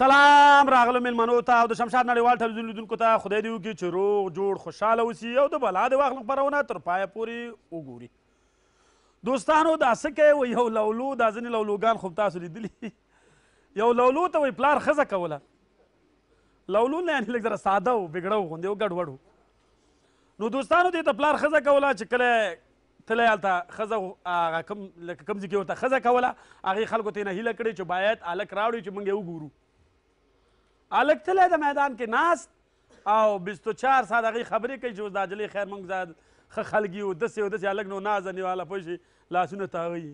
سلام راغلو میلمنو ته او د شمشاد نړیوال ټلویزیون لیدونکو ته خدای دې وکړي چې روغ جوړ خوشحاله اوسي او د بلا دې واخلم خپرونه تر پایه پورې وګوري. دوستانو دا څه کوي وایي یو لولو، دا ځینې لولوګان خو تاسو لیدلي. یو لولو ته وایي پلار ښځه کوله. لولو نه یعنې لږ ذره ساده و، بګړه و غوندې و، ګډوډ و. نو دوستانو دې ته پلار ښځه کوله چې کله تللی هلته ښځه هغه کوم ځای کې ورته ښځه کوله هغې خلکو ته یې نه هیله کړې چې باید هلک راوړي چې موږ یې وګورو. الک تلی د میدان کې ناست او 24 ساعت هغې خبرې کوي چې اوس دا جلې خیر موږ زاد ښه خلک یو دسې او دسې هلک نو نازه نیواله پوه شي لاسونه تاغوي.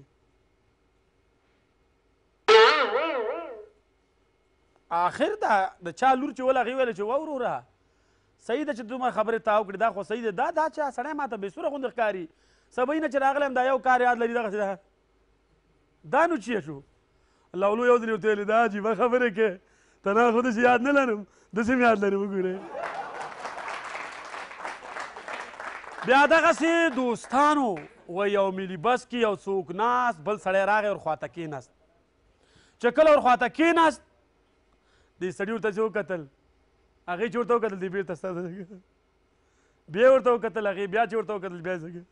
آخر دا د چا لور چې ول هغې ویله چې وه وروره صحیح ده چې دومره خبرې تاو کړې دا خو صحیح ده، دا چا سړی ما ته بې سوره غوندې ښکاري، سبۍ نه چې راغلی یم دا یو کار یاد لري دغسې دا نو چیه شو. لولو یو ځل ورته ویلې دا عجیبه خبرې کوې، تنا خو داسې یاد نه لرم، داسې مې یاد لرم. وګورئ بیا دغسې دوستانو وایي یو ملي بس کې یو څوک ناست، بل سړی راغی ورخواته کېناست. چې کله ورخواته کېناست دې سړي ورته چې وکتل هغې چې ورته وکتل دې بېرته ستا بیا ورته وکتل هغې بیا چې ورته وکتل بیا یې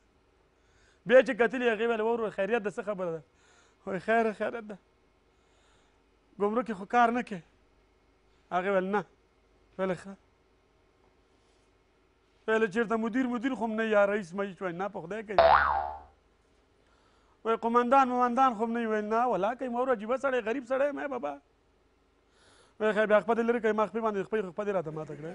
بیا چې کتلې هغې ویل وروره خیریت ده څه خبره ده؟ وایي خیره خیریت ده ګمرکې خو کار نه کوې. هغې ویل نه، ویل ښه، ویل چېرته مدیر خو م نه یا رئیس مجلس وایي نه په خدای کوي، وایي قمندان خو م نه ویل نه ولا کوي، ما وره عجیبه سړی غریب سړی یم بابا. وایي خیر بیا خپه دې لرې کوي، ما خپې باندې خپه دې راته ماته کړی.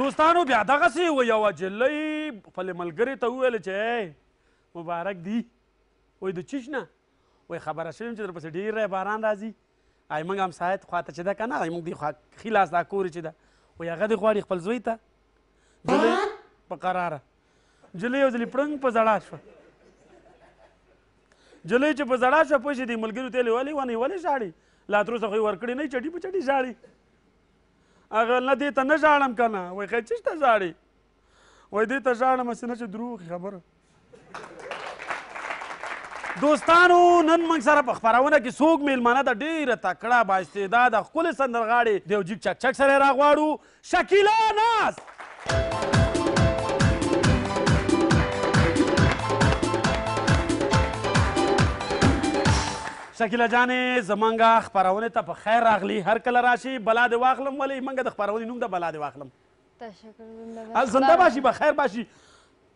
دوستانو بیا دغسې وایي یوه جلۍ خپلې ملګرې ته وویلې چې مبارک دي، وایي د چیش نه، وایي خبره شوې یم چې در پسې ډېر باران راځي، هغې موږ همسایت خواته چې ده که نه هغې موږ دې خوا ښي لاس دا کور یې چې ده وایي هغه دې غواړي خپل زوی ته. جلۍ په قراره جلۍ یو ځلې پړنګ په زړه شوه. جلۍ چې په زړه شوه پوه شي دې ملګرو ته یې ویلې ولې ونه یې ولې ژاړې؟ لا تر اوسه خو یې ورکړې نه یې، چټي په چټي ژاړي. هغه نه دې ته نه ژاړم که نه، وایي خیر چېش ته ژاړې؟ وایي دې ته ژاړم هسې نه چې دروغ خبره. دوستانو نن موږ سره په خپرونه کې څوک میلمانه د ډېره تکړه با استعداده ښکلې سندرغاړې دیوجیت چکچک سره یې راغواړو، شکیلا ناز. شکیلا جانې زمونږ خپرونې ته په خیر راغلي، هر کله راشي بلا دې واخلم. ولې موږ د خپرونې نوم د بلا دې واخلم. زنده باشی، بخیر باشی،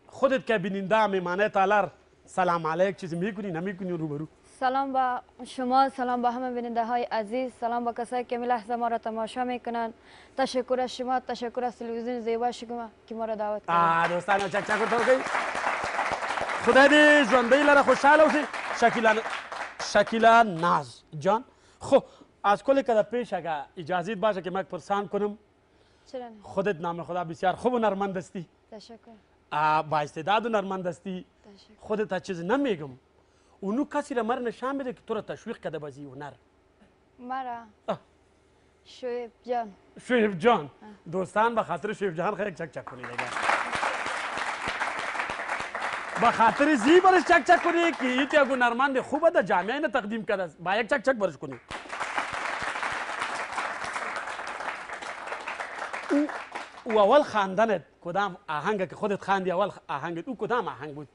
خودت که بیننده میمانه تالر. سلام علیک، چیزی میکنی نمیکنی روبرو. سلام با شما، سلام با همه بیننده های عزیز، سلام با کسایی که لحظه ما را تماشا میکنن. تشکر از شما، تشکر از تلویزیون زیبا شما که ما را دعوت کردید. دوستان چک چک ورته خدای دې ژوندی لره، خوشحاله اوسئ. شکیلا ناز جان، خب از کل کده پیش اگر اجازت باشه که من پرسان کنم. چرا نه؟ خودت نام خدا بسیار خوب و هنرمند هستی. تشکر. با استعداد و هنرمند هستی. خودت ها چیز نمیگم، اونو کسی را مر نشان بده که تو را تشویق کده بازی هنر. مرا شعیب جان. شعیب جان، دوستان به خاطر شعیب جان خیلی چک چک کنید. به خاطر زی برش چک چک کنید که ایت یک هنرمند خوبه در جامعه اینه تقدیم کرده است. با یک چک چک برش کنید. او اول خواندنت کدام آهنگ که خودت خواندی اول آهنگت او کدام آهنگ بود؟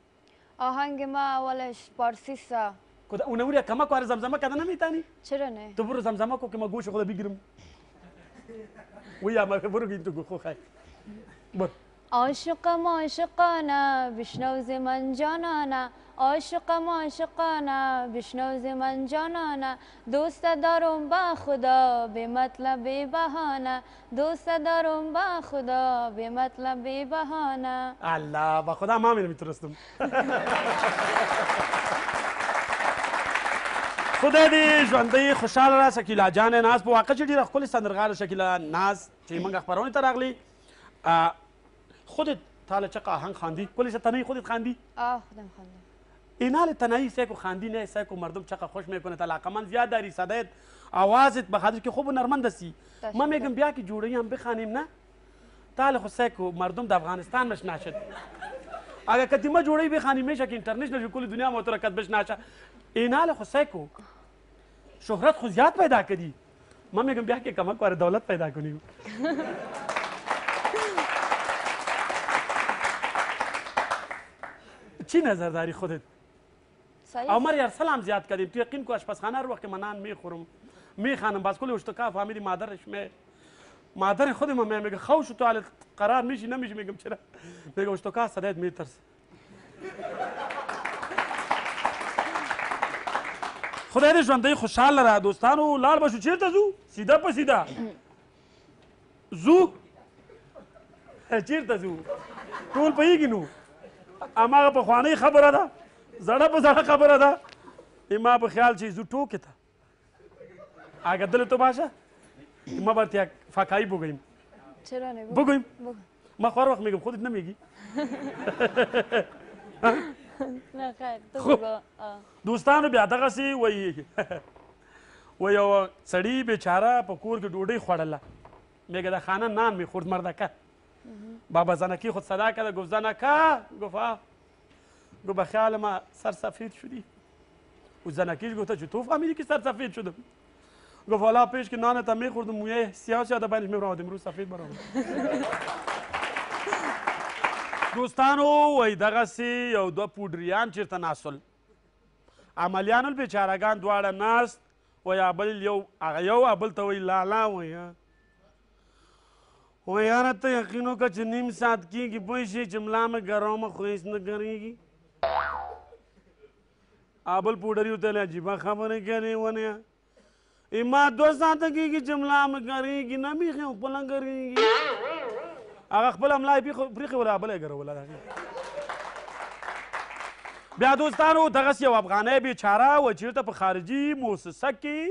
آهنگ ما اولش پارسی سا. اون نوری کما کو هر زمزمه کده نمیتانی؟ چرا نه؟ تو برو زمزمه کو که ما گوش خدا بگیرم. ویا ما برو گین تو گوخو خای. بر. عاشقم عاشقانه بشنو ز من جانانه، عاشقم عاشقانه بشنو ز من جانانه، دوست دارم با خدا به مطلب بی بهانه، دوست دارم با خدا به مطلب بی بهانه. الله با خدا ما میترستم. خدای دې ژوندی خوشحاله را. شکیلا جان ناز په واقع چې ډېره ښکلې سندرغاړه شکیلا ناز چې موږ خپرونې ته راغلي. خودت تاله چقه آهنگ خواندی؟ کلش تنهایی خودت خواندی؟ خودم خواندم. اینال تنهایی سعی کو خواندی نه سعی کو مردم چقه خوش میکنه، علاقه من زیاد داری، صدایت آوازت به خاطر که خوب هنرمند هستی. ما میگم بیا که جوړی هم بخوانیم نه؟ تاله خو سعی کو مردم د افغانستان مشنا شد. اگر کتی ما جوړی بخوانیم میشه که انټرنیشنل کل دنیا مو ترکت بشنا شه. اینال خو سعی کو شهرت خو زیاد پیدا کردی. من میگم بیا که کمک وارد دولت پیدا کنیم. چی نظر داری خودت؟ عمر یار سلام زیاد کردیم. تو یقین کو آشپزخانه رو وقتی من نان میخورم میخوانم باز کل اشتکا فامیلی مادرش می مادر خودم هم میگه خوش تو علی قرار میشی نمیشی. میگم چرا؟ میگه اشتکا صدایت میترسه. خدای دې ژوندی خوشحال لره دوستانو. لاړ به شو چېرته ځو؟ سیده په سیده ځو چېرته ځو؟ ټول پوهېږي نو هماغه پخوانۍ خبره ده، زړه په زړه خبره ده. ما په خیال چې ځو ټوکې ته اگه دلې تو باشه ما برتیا فاکایی بگویم. چرا نه بگویم؟ ما خوار وقت میگم خودت نمیگی. نه خیر تو بگو. دوستانو بیا دغسې وایي وایي یوه سړي بیچاره په کور کې ډوډۍ خوړله. میګه د خانه نان میخورد مردکه بابا زنکی خود صدا کرده گفت زنکه گفت آه گفت به خیال ما سر سفید شدی. و زنکیش گفته چه تو فهمیدی که سر سفید شدم؟ گفت والا پیش که نانت هم میخوردم مویه سیاه شده بینش میبرم امروز سفید برام. دوستانو وایي دغسې یو دوه پودریان چیرته ناستل. عملیانو بیچارهګان دواړه ناست. وایي ابل یو هغه یو ابل ته وایي لالا وایه وایي یاره ته یقین وکړه چې نیم ساعت کېږي پوه شي چې ملا مې ګرمه خو هېڅ نه ګرېږي. ابل پوډري ورته ویل عجیبه خبرې کوې ونیه ما دوه ساعته کېږي چې ملا مې ګرېږي نه بیخي خو پله ګرېږي. هغه خپله ملا یې پرېښې وله ابله یې ګروله. بیا دوستانو دغسې یو افغانی بیچاره و چېرته په خارجي موسسه کې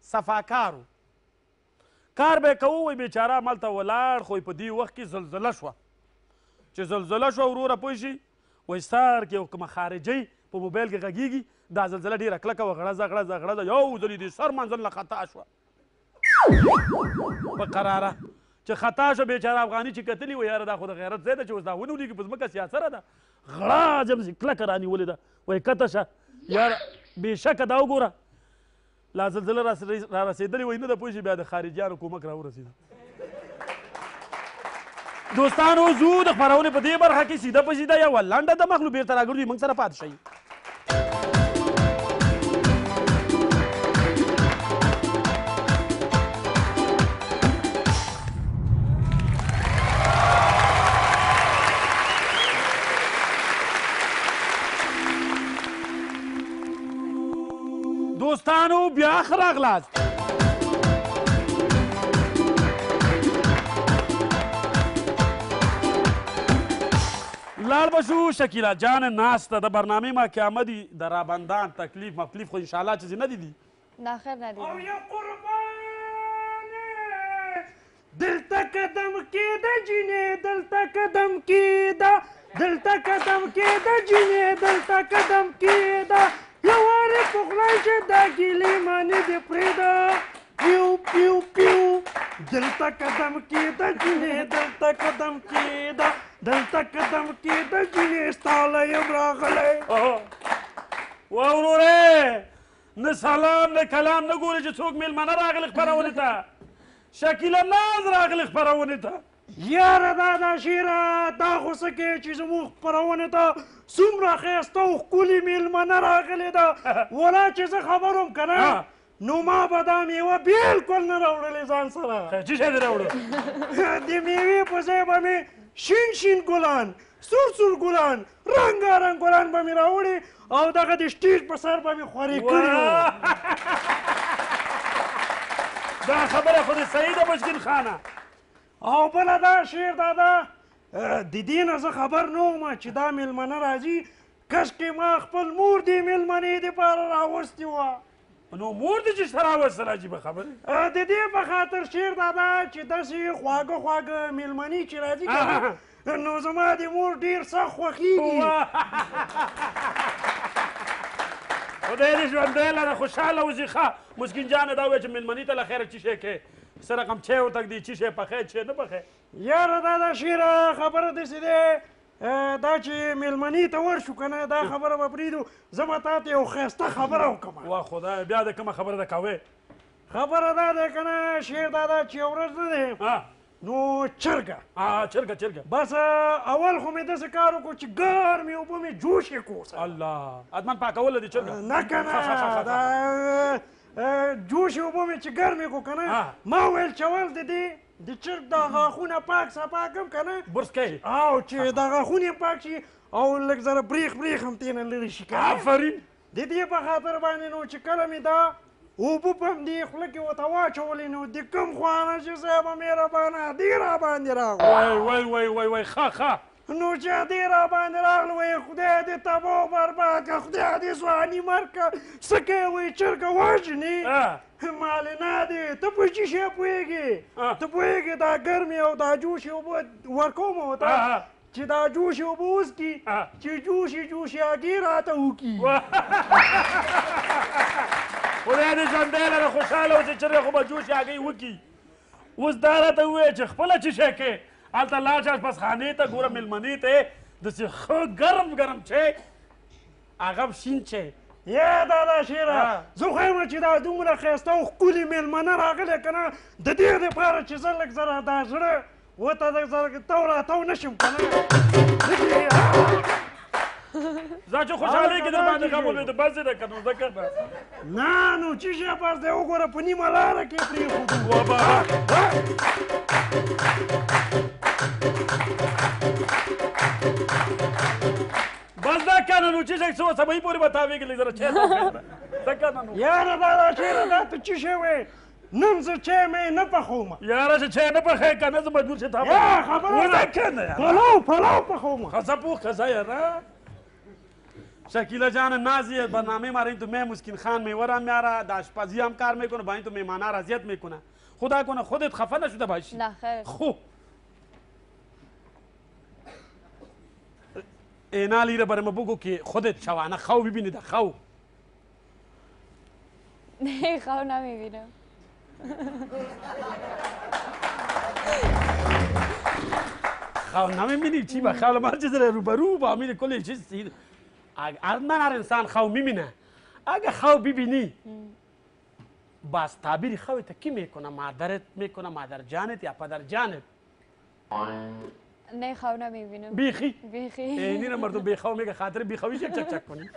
صفاکار و. کار به یې کوه. وایي بیچاره همالته ولاړ خو په دې وخت کې زلزله شوه. چې زلزله شوه وروره پوه شي وایي سر کې یو کومه خارجۍ په موبایل کې غږېږي دا زلزله ډېره کلکه وه غړزه غړزه غړزه یو ځل یې د سر منزل نه خطا شوه په قراره. چې خطا شوه بیچاره افغاني چې کتلي وایي یاره دا خو د غیرت ځای ده چې اوس دا ونه ولېږي په ځمکه سیاسره ده غړا جب کلکه رانیولې ده. وایي کته شه یاره بېشکه دا وګوره لا زلزله را رسېدلې وایي نه ده پوه شي بیا د خارجیانو کومک را ورسېده. دوستانو ځو د خپرونې په دې برخه کې سیده په سیده یوه لنډه د مخلو بېرته راګرځو موږ سره پاتې شئ. دوستانو بیا ښه راغلاست. لاړ به شو شکیله جان ناسته د برنامې ما کې آمدي د رابندان تکلیف مکلیف خو انشاءالله چیزی نه دیدی؟ نه خیر نه دیدم. او یا قربانه دلته قدم کېده جینې دلته قدم کېده دلته قدم کېده جینې دلته قدم کېده یوارې په خدای چې دا ګیلې مانې دې پرېږده پیو پیو پیو دلته قدم کېده جینې دلته قدم کېده دلته قدم کېده جینې ستا له یم راغلی. وا وروره نه سلام نه کلام نه ګورې چې څوک مېلمانه راغلي خپرونې ته. شکیله ناز راغلي خپرونې ته. یاره دا دا شیره دا خو څه کې چې زموږ خپرونې ته څومره ښایسته او ښکلې مېلمنه راغلې ده ولا چې زه خبر وم که نه نو ما به دا میوه بلکل نه راوړلې ځان سره. چې شی دې راوړل؟ د میوې په ځای به مې شین شین ګلان سور سور ګلان رنګارنګ ګلان به مې راوړي او دغه د سټیج په سر به مې خورې کړي. دا خبره خو دې صحیح ده بشکین خانه. او بله دا شعر دا ده د دې نه زه خبر نه وم چې دا مېلمنه راځي کشکې ما خپل مور دې مېلمنې دپاره راوستې وه. نو مور دې چې څه راوستل عجیبه خبره. د دې په خاطر شعر دا ده چې داسې خواږه خواږه مېلمنې چې راځي که نو زما د مور ډېر سخت خوښېږي. خدای دې ژوندی لره خوشحاله اوسي. ښه مسکین جانه دا وایي چې مېلمنې ته له خیره څه شی کې سر رقم چه ورتک دی چی شی پخې چی نه پخې. یاره دا دا شیره خبره داسې دی دا چې مېلمنې ته ورشو که نه دا خبره به پرېږدو، زه به تا ته یو ښایسته خبره وکړم. وا خدایه بیا د کومه خبره ده کوې؟ خبره دا ده که نه شعر دا ده چې یو ورځ نه دی نو چرګه چرګه بس اول خو مې داسې کار وکړو چې ګرمې اوبه مې جوش یې کړو. الله ادمن پاکول دی چرګه؟ نه که نه جوش اوبه مې چې ګرمې کړو که نه ما ویل چې اول د دې د چرګ دا غاښونه پاک صفا کړم که نه برس کوې او چې دا غاښونه پاک شي او لږ زره بریخ هم تېنه لرې شي که نه. آفرین د دې په خاطر باندې نو چې کله مې دا اوبه په همدې خوله کې ورته واچولې نو د کوم خوانه چې صاحبه مهربانه دې راباندې راغلو وای ښه نو چې دې راباندې راغلو وایي خدای دې تباه برباد کړه، خدای دې ځواني مړ کړه، څه کوې وایي چرګه وژنې مالینه دې ته په څه شی پوهېږې؟ ته پوهېږې دا ګرمې او دا جوشې اوبه ورکومه ورته چې دا جوشې اوبه وڅکي چې جوشې هګۍ راته وکړي. خدای دې ژوندی لره خوشحاله اوسې چرې خو به جوشې هګۍ وکړي. اوس دا راته ووایه چې خپله څه شی کې هلته لاړ شه اشپزخانې ته ګوره مېلمنې ته یې داسې ښه ګرم چې هغه هم شین چې یه دا دا شیره زه خو یم چې دا دومره ښایسته او ښکلې مېلمنه راغلې که نه د دې دپاره چې زه لږ زره دا زړه ورته لږ زره تو راتو نه شم که نه زه چې خوشحالۍ کې در باندې غم ولوېده بس یې ده که نو ځکه نه نو چې شی بس دی وګوره په نیمه لاره کې یې پرېښودو. وبا بس دا که نه نو چې شی څو سبهي پورې به تاوېږي لږ زره چای ده که نه نو یاره دا چیرې دا ته څه شی وایې؟ نن زه چای مې نه پخومه یاره چې چای نه پخې که نه زه مجبور شې تا خبره که نه پلو پخومه ښځه پوخ ښځه یاره. شکیلا جان نازی برنامه ما رही तो मैं मुस्किन खान मेवरम यारा दाशपाजी हम कार में कोन भाई तो मेहमान रजियत में कोना खुदा कोना खुदत खफा न शुदा भाई ला खैर खो एनाली रे बरे मबुगो की खुदत शवाना खाओ बिबिने दा खाओ नहीं खाओ ना बिबिने खाओ ना बिबिने ची बा खाओ मार जरे रूबरू बा मिले कोले चीज من هر انسان خو میبینه اگه خو ببینی باز تعبیر خویت کی میکنه؟ مادرت میکنه، مادر جانت یا پدر جانت؟ نه خو نمیبینم بیخی اینی رو مردم بیخو میگه خاطر بیخوی چک چک چک کنی.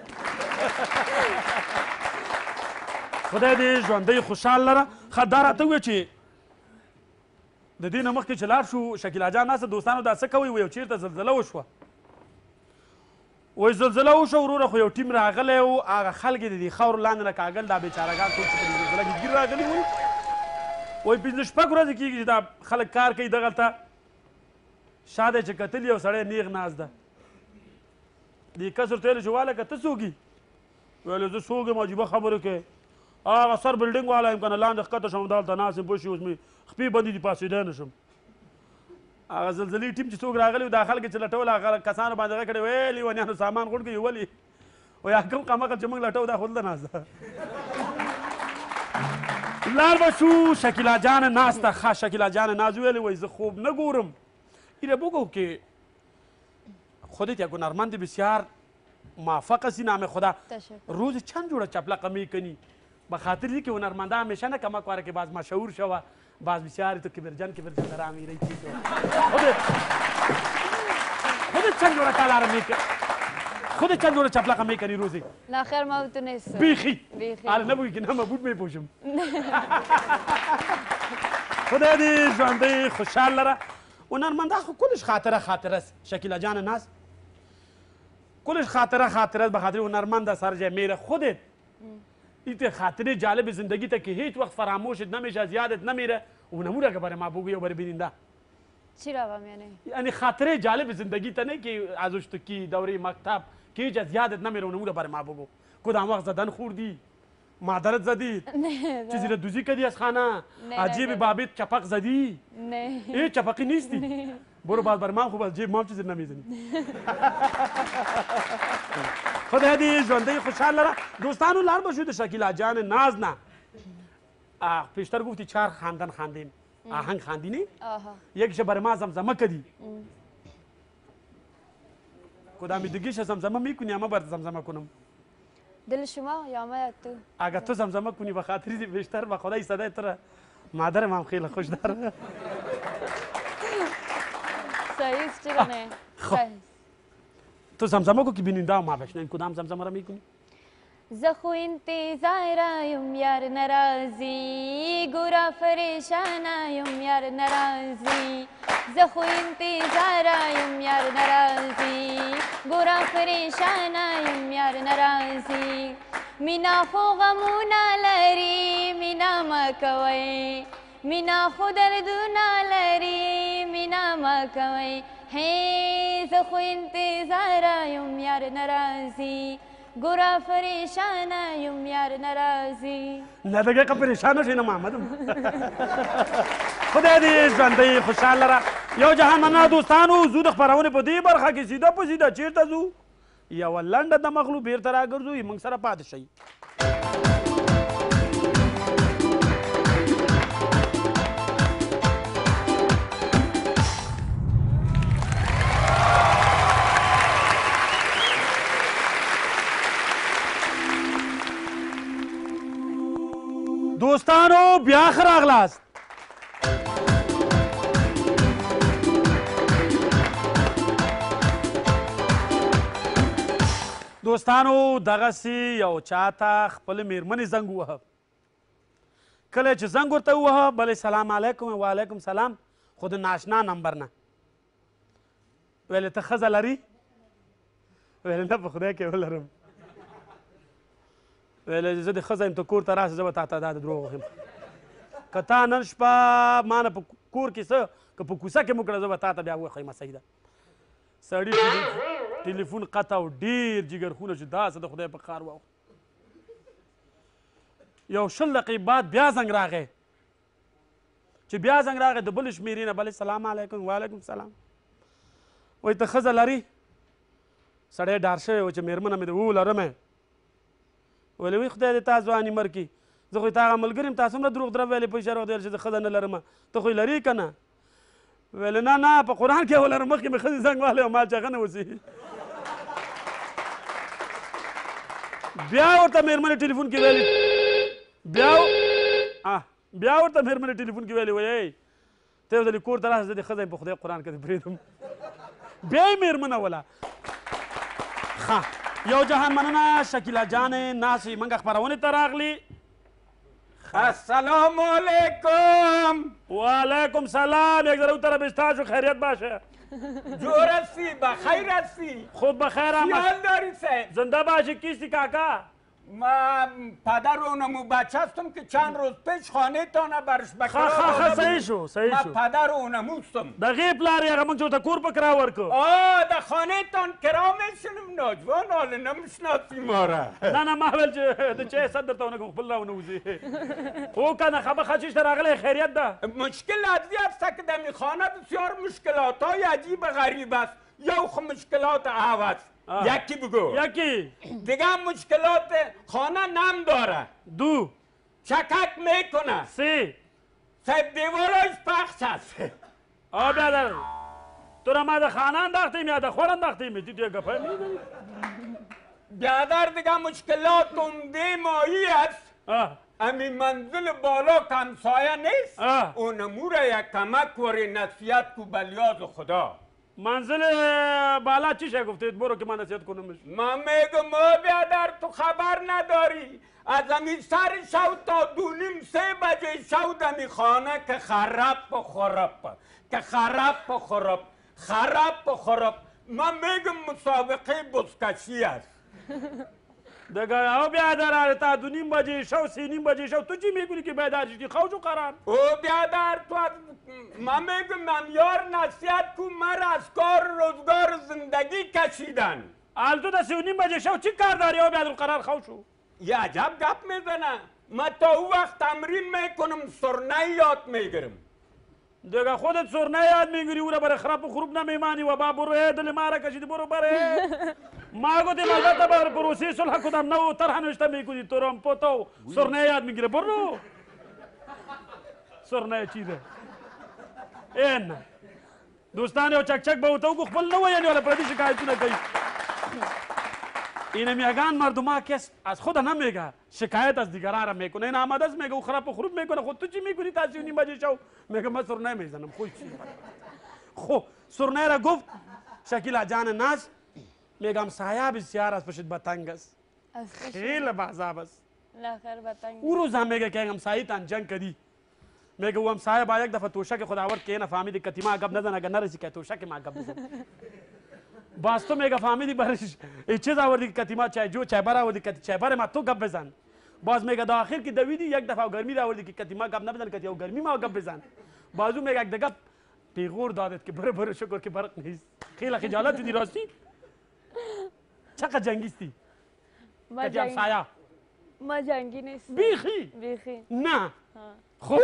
خدای دې ژوندی خوشحال لره. ښه دا راته ووایه چې د دې نه مخکې چې لاړ شو شکیلا جان ناسته دوستانو دا څه کوئ وایي چېرته زلزله وشوه وایي زلزله وشوه وروره خو یو ټیم راغلی و هغه خلک یې د دې خاورو لاندې نه کاږل دا بیچارهګان ټول چې په دې زلزله کې ګیر راغلي وو وایي پنځه شپږ ورځې کېږي چې دا خلک کار کوي دغلته شا دی چې کتل یو سړی نیغ ناست ده دې کس ورته ویل چې واله که ته څوک یې؟ ویل زه څوک یم عجیبه خبرې کوې هغه سر بلډینګ والا یم که نه لاندې ښکته شم دلته ناست یم پوه شوې اوس مې خپې بندې دي پاسېدی نه شم. هغه زلزلې ټیم چې څوک راغلی و دا خلک چې لټول هغه کسانو باندې غږ کړی ویې لیونیانو سامان غوړ کړي ولې وایي کوم قمقل چې موږ لټو دا خو دلته ناست ده. لاړ به شو شکیلا جان ناسته ښه شکیلا جان ناز ویلې وایي زه خوب نه ګورم ایره بگو که خودت یا هنرمند بسیار موفق هستی نام خدا روز چند جوره چپلقه میکنی به خاطر اینکه هنرمنده همیشه نه کمک واره که باز مشهور شوه باز بیچاره تو کبرجان در آمیره ای چیز خودت چند جوره کالاره میکنی؟ خودت چند جوره چپلقه میکنی روزی؟ نه خیر ما تو نیستم بیخی حالا نبوی که نه مبود میپوشم. خدای دې ژوندی خوشحال لره. هنرمنده خو کلش خاطره است شکیلا جان ناز کلش خاطره است به خاطر هنرمند سر جای میره. خودت ایت خاطره جالب زندگی تا که هیچ وقت فراموشت نمیشه زیادت نمیره اونموره که برای ما بگوی و برای بیننده چی روام یعنی خاطره جالب زندگی تا نه که ازش تو کی دوره مکتب که هیچ زیادت نمیره اونموره برای ما بگو کدام وقت زدن خوردی مادرت زدی چیزی را دوزی کردی از خانه عجیب بابت چپق زدی نه ای چپقی نیستی برو باز بر من خوب از جیب مام چیزی نمیزنی. خدای دې ژوندی خوشحال لره. دوستانو لار بشو د شکیلا جان ناز نه پیشتر گفتی چهار خاندن خاندیم آهنگ خاندینی یکیش بر ما زمزمه کردی کدامی دیگیش زمزمه میکنی اما برد زمزمه کنم دل شما یا ما یا تو اگه تو زمزمه کنی به خاطری بیشتر به خدای صدای تو را مادرم هم خیلی خوش داره سایز چرا نه سایز تو زمزمه کو که بیننده هم بشنن کدام زمزمه را میکنی زخو انتظارایم یار نرازی گورا فریشانایم یار نرازی زخو انتظارایم یار نرازی گورا فریشانایم یار نرازی مینا خوغمونا لری مینا مکوی مینا خودردونا لری مینا مکوی هی زخو انتظارایم یار نرازی گورا فریشانایم یار نرازی ندگه که پریشانش اینم آمدم خدا دې ژوندۍ خوشحال را یو جهان منا دوستانو زود خپرونې په دې برخه کې سیده په سیده چیرته ځو یوه لنډه دمه خلو بیرته راګرځو یې موږ سره پاتې شئ دوستانو بیا ښه راغلاست دوستانو دغسې یو چا ته خپل میرمنې زنګ ووهه کله چې زنګ ورته ووهه بلې سلام علیکم وعلیکم سلام خو د ناشنا نمبر نه ویلې ته ښځه لري ویلې نه په خدای کې ولرم ویل زه د ښځه یم ته کور ته راسه زه به تاته دا دروغ وښیم که تا نن شپه ما نه په کور کې څه که په کوڅه کې مو کړه زه به تاته بیا وښیمه صحیح ده سړي ټلیفون قطع و ډېر جګرخونه چې داسې د خدای په کار واوښ یو 20 دقیقې بعد بیا زنګ راغی چې بیا زنګ راغی د بلې شمېرې نه بلې سلام علیکم وعلیکم سلام وایي ته ښځه لري سړی ډار شوی و چې مېرمنه مې د و لرم ویلې وایي خدای دې تا ځواني مر کړي زه خو یې تا هغه ملګري یم تاسو څومره دروغ درب ویلې په اشاره ورته ویل چې زه ښځه نه لرم ته خو یې لرې که نه ویلې نه نه په قرآن کې یې ولرم مخکې مې ښځې زنګ وهلی او ما چې هغه نه اوسي بیا ورته مېرمنې ټلیفون کې ویلې بیا ورته مېرمنې ټلیفون کې ویلې وایي ته یو ځلې کور ته راشه زه دې ښځه یم په خدای قرآن کې دې پرېږدم بیا یې مېرمنه وله ښه یو جهان مننه شکیله جانې ناسې موږ خپرونې ته راغلي السلام علیکم وعلیکم سلام یک ذره اون طرف استاشو خیریت باشه جور هستی بخیر هستی خوب بخیر آمد خیال داری صاحب زنده باشی کیستی کاکا من پدر اونمو بچه هستم که چند روز پیش خانه تانه برش بکرا خا صحیح شو صحیح شو من پدر اونمو هستم د غیب لارې هغه موږ چوته کور په کرا ورکو د خانه تان کرا میشنم ناجوان حاله نمیشناسی ما را نه نه ما ویل چې د چای حسد درته ونه کوم خپل را ونوځي خو که نه خبه خچیش در راغلی خیریت ده مشکل عدلی هسته که دمی خانه بسیار مشکلات های عجیب غریب است یو خو مشکلات هوس یکی بگو یکی دیگه مشکلات خانه نم داره دو چکک میکنه سی سب دیوارش پخش است آ برادر تو را ما در خانه انداختیم یا در خور انداختیم دیگه گپه میدونی برادر دیگه مشکلات عمده ماهی است همین منزل بالا کمسایه نیست اونمو را یک کمک وری نصیحت کو بلیاز خدا منزل بالا چی شه گفتید برو که من نصیحت کنمش من میگم او بیادر تو خبر نداری از امی سر شو تا دونیم 3 بجه شو دمی خانه که خراب پا خراب که خراب پا خراب خراب پا خراب من میگم مسابقه بزکشی است دگه او بیادر تا 2 نیم بجه شو 3 نیم بجه شو تو چی میگونی که بیادر شدی خوشو قرار او بیادر تو من میگم من یار نصیحت کن من از کار روزگار زندگی کشیدن الان تا 3 و نیم بجه شو چی کار داری او بیادر قرار خوشو یه عجب گپ میزنه من تا او وقت تمرین میکنم سرنه یاد میگیرم دگه خودت سرنه یاد میگیری او را برای خراب و خروب نمیمانی و با برو دل ما را کشیدی برو بره ما گفتیم البته بر پروسی صلح کدام نو طرح نوشته میکنی تو رام پتو سرنه یاد میگیره برو سرنه چیده این دوستان یو چکچک به ورته وکړو خپل نه ویلي ولا پردي شکایتونه کوي این میگن مردم ها کس از خود نمیگه، شکایت از دیگران را میکنه. این آمده است میگه او خراب و خروب میکنه. خود تو چی میکنی تا 3:30 شب؟ میگه من سرنه میزنم. خود چی؟ خب سرنه را گفت شکیل جان ناز. میگم سایه بسیار از پشت بتنگ است، خیلی بازاب است. لاخر بتنگ او روز هم میگه که هم سایه تان جنگ کردی. میگه او هم سایه با یک دفعه توشه که خداوند که نفهمیدی کتیما عقب نزن، اگر نرسی که توشه که ما عقب نزن. باز تو میگه فهمیدی برش این چیز آوردی که کتیما چای جو چای بار آوردی که چای بار ما تو عقب بزن. باز میگه داخل که دویدی یک دفعه گرمی آوردی که کتیما عقب نبزن، کتیا گرمی ما عقب بزن. بازو میگه یک دقیقه پیغور دادت که بره شکر که برق نیست. خیلی خجالت شدی راستی؟ چقدر جنگیستی؟ ما جنگی سایه. ما جنگی نیست. بیخی؟ بیخی. نه. خوب؟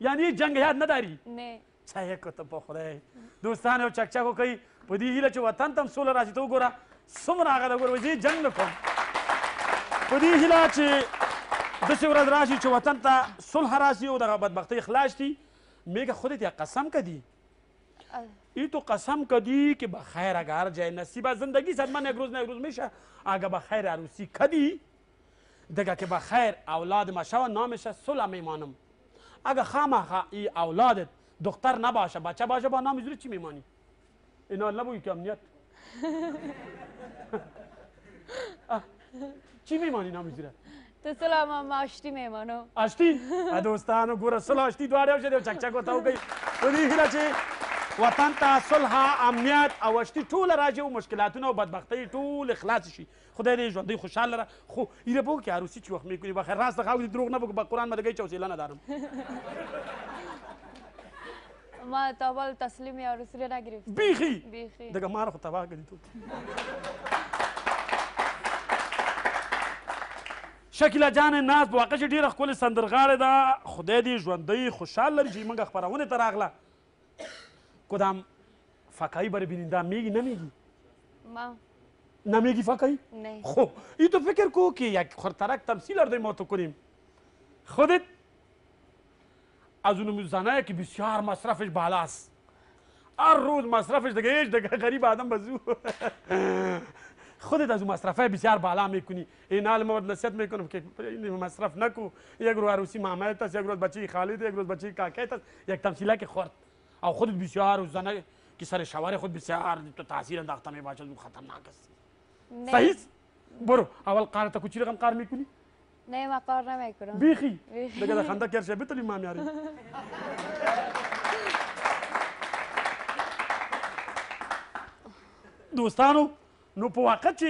یعنی جنگ یاد نداری؟ نه. سایه کتاب بخوره. دوستان او چکچک او کی بدی هیله چو وطن تام سول راشی تو گورا سمر آگاه دو گور وزی جنگ نکن. بدی هیله چه دست ورد راشی چو وطن تا سول هراشی او داغ بدبختی خلاشتی میگه خودت یا قسم کدی؟ ای تو قسم کدی که با خیر اگر جای نصیب زندگی سرمان یک روز میشه اگر با خیر عروسی کدی دگه که با خیر اولاد ما شو نامش سلا میمانم. اگر خامخا ای اولادت دختر نباشه بچه باشه با نام زوری چی میمانی؟ اینا لبوی که امنیت چی میمانی نام زوری؟ تو سلا ما آشتی میمانو آشتی؟ دوستانو گوره سلا آشتی دواره شده و چکچک وطا و گی و دیگه چه؟ وطن ته صلح امنیت او اشتي ټوله راځي او مشکلاتونه او بدبختۍ ټولې خلاص شي. خدای دې ژوندۍ خوشحاله را خو ایره بو که عروسي چې وخت میکني بخیر راست خاورې دروغ نه بگو به قرآن مدگی چوسیله ندارم. ما تا اول تسلیم عروسی را نگرفت. بیخی بیخی دگه ما را خو تباه کردی تو. شکیله جان ناز په واقع چې ډېره ښکلې سندرغاړې ده. خدای دې ژوندۍ خوشحاله لري چې موږ خپرونې ته راغله. کدام فکایی برای بیننده میگی نمیگی؟ ما نمیگی فکایی؟ نه. خب این تو فکر کو که یک خورترک تمثیل رو ما تو کنیم. خودت از اون زنایی که بسیار مصرفش بالاست، هر روز مصرفش دیگه هیچ دیگه غریب آدم بزو. خودت از اون مصرفه بسیار بالا میکنی. این حال ما نصیحت میکنم که این مصرف نکو. یک روز عروسی مامایت است، یک روز بچه خالت، یک روز بچه کاکیت است، یک تمثیله که خورد او خودت بسیار و زنه که سر شوار خود بسیار تو تاثیر انداخته میباشد و خطرناک است. صحیح؟ برو اول قار تا کوچی رقم قار میکنی؟ نه ما قار نمیکنم. بیخی؟ بیخی دگه خنده کرد شبیه تلیم ما میاری. دوستانو نو په واقع چې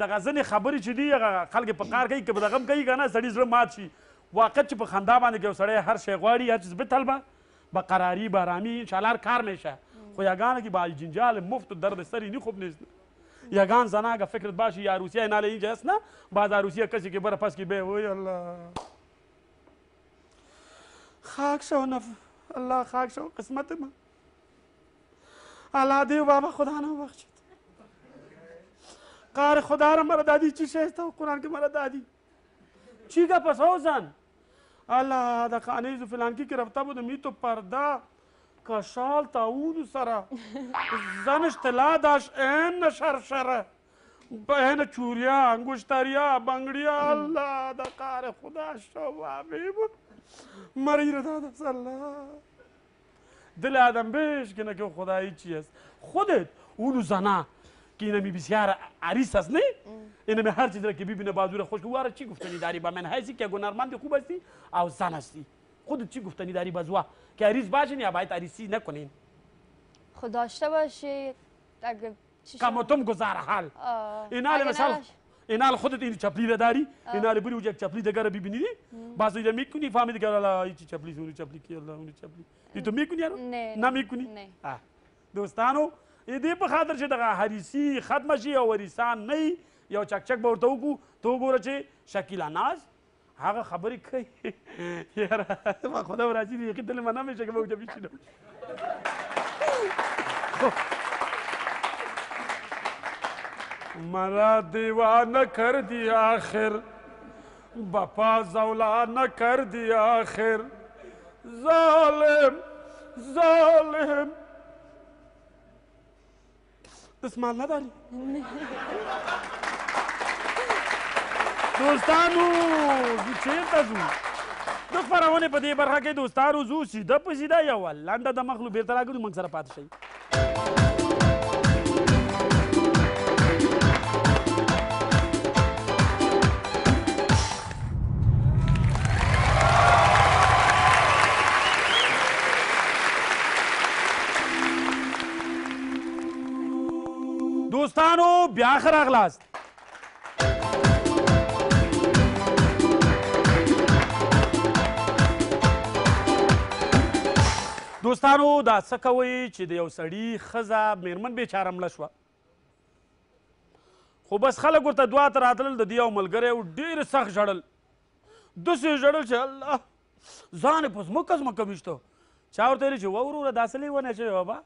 دغه ځینې خبرې چې دي هغه خلک په قار کوي که په دغم کوي که نه سړي زړه مات شي. واقع چې په خندا باندې که سړی هر شی غواړي هر چیز بطلبه با قراری برامی انشالله کار میشه. خو یگانه که با جنجال مفت و درد سری نی خوب نیست. یگان زنا اگه فکرت باشی یا روسیه ناله اینجا هست نه بعد روسیه کسی که بره پس که به وای الله خاک شو نف الله خاک شو قسمت ما الله دیو بابا خدا نو بخشید قار خدا را مرا دادی چی شیست و قرآن که مرا دادی چی گه پس آوزن الله دا خانیز و فلانکی که رفته بود می تو پرده کشال تا اونو سره زنش طلا داشت این شرشره این چوریا انگشتریا بنگڑیا الله دا کار خدا شو وامی بود مری را داده است الله دل آدم بشکنه که خدایی چیست. خودت اونو زنه که اینمی بسیار عریس هست نه؟ اینمی هر چیز را که ببینه بازور خوش که واره چی گفتنی داری با من هستی که گنرمند خوب هستی او زن هستی. خودت چی گفتنی داری بازوها که عریس باشین یا باید عریسی نکنین؟ خود داشته باشید اگر کماتم گذار حال اینال مثال اینال خودت این چپلی را داری اینال بری یک چپلی دگر را ببینیدی باز اینجا میکنی فهمیدی که الله این چپلی اون چپلی که الله اون چپلی دی تو میکنی یارو نمیکنی. دوستانو دې په خاطر چې دغه حریسي ختمه شي او وریسان نه وي یو چکچک به ورته وکړو ته وګوره چې شکیله ناز هغه خبرې کوي یاره ما خدا ورځي دې یقین دل منه میشه که به وجه بشینم مرا دیوانه کر دی آخر بپا زولانه کر دی آخر ظالم ظالم دستمال نداری؟ دوستانو چیرته ځو؟ د خپرونې په دې برخه کې دوستانو ځو سیده په سیده یوه لنډه دمه خلو بیرته راګرو موږ سره پاتې شئ. دوستانو بیا ښه راغلاست. دوستانو دا څه کوئ چې د یو سړي ښځه میرمن بیچاره مړه شوه، خو بس خلک ورته دعا ته راتلل. د دې یو ملګری و ډېر سخت ژړل، داسې یې ژړل چې الله ځان یې په ځمکه ځمکه ویشته. چا ورته ویلي چې وه وروره داسې لې ونه شوې بابا،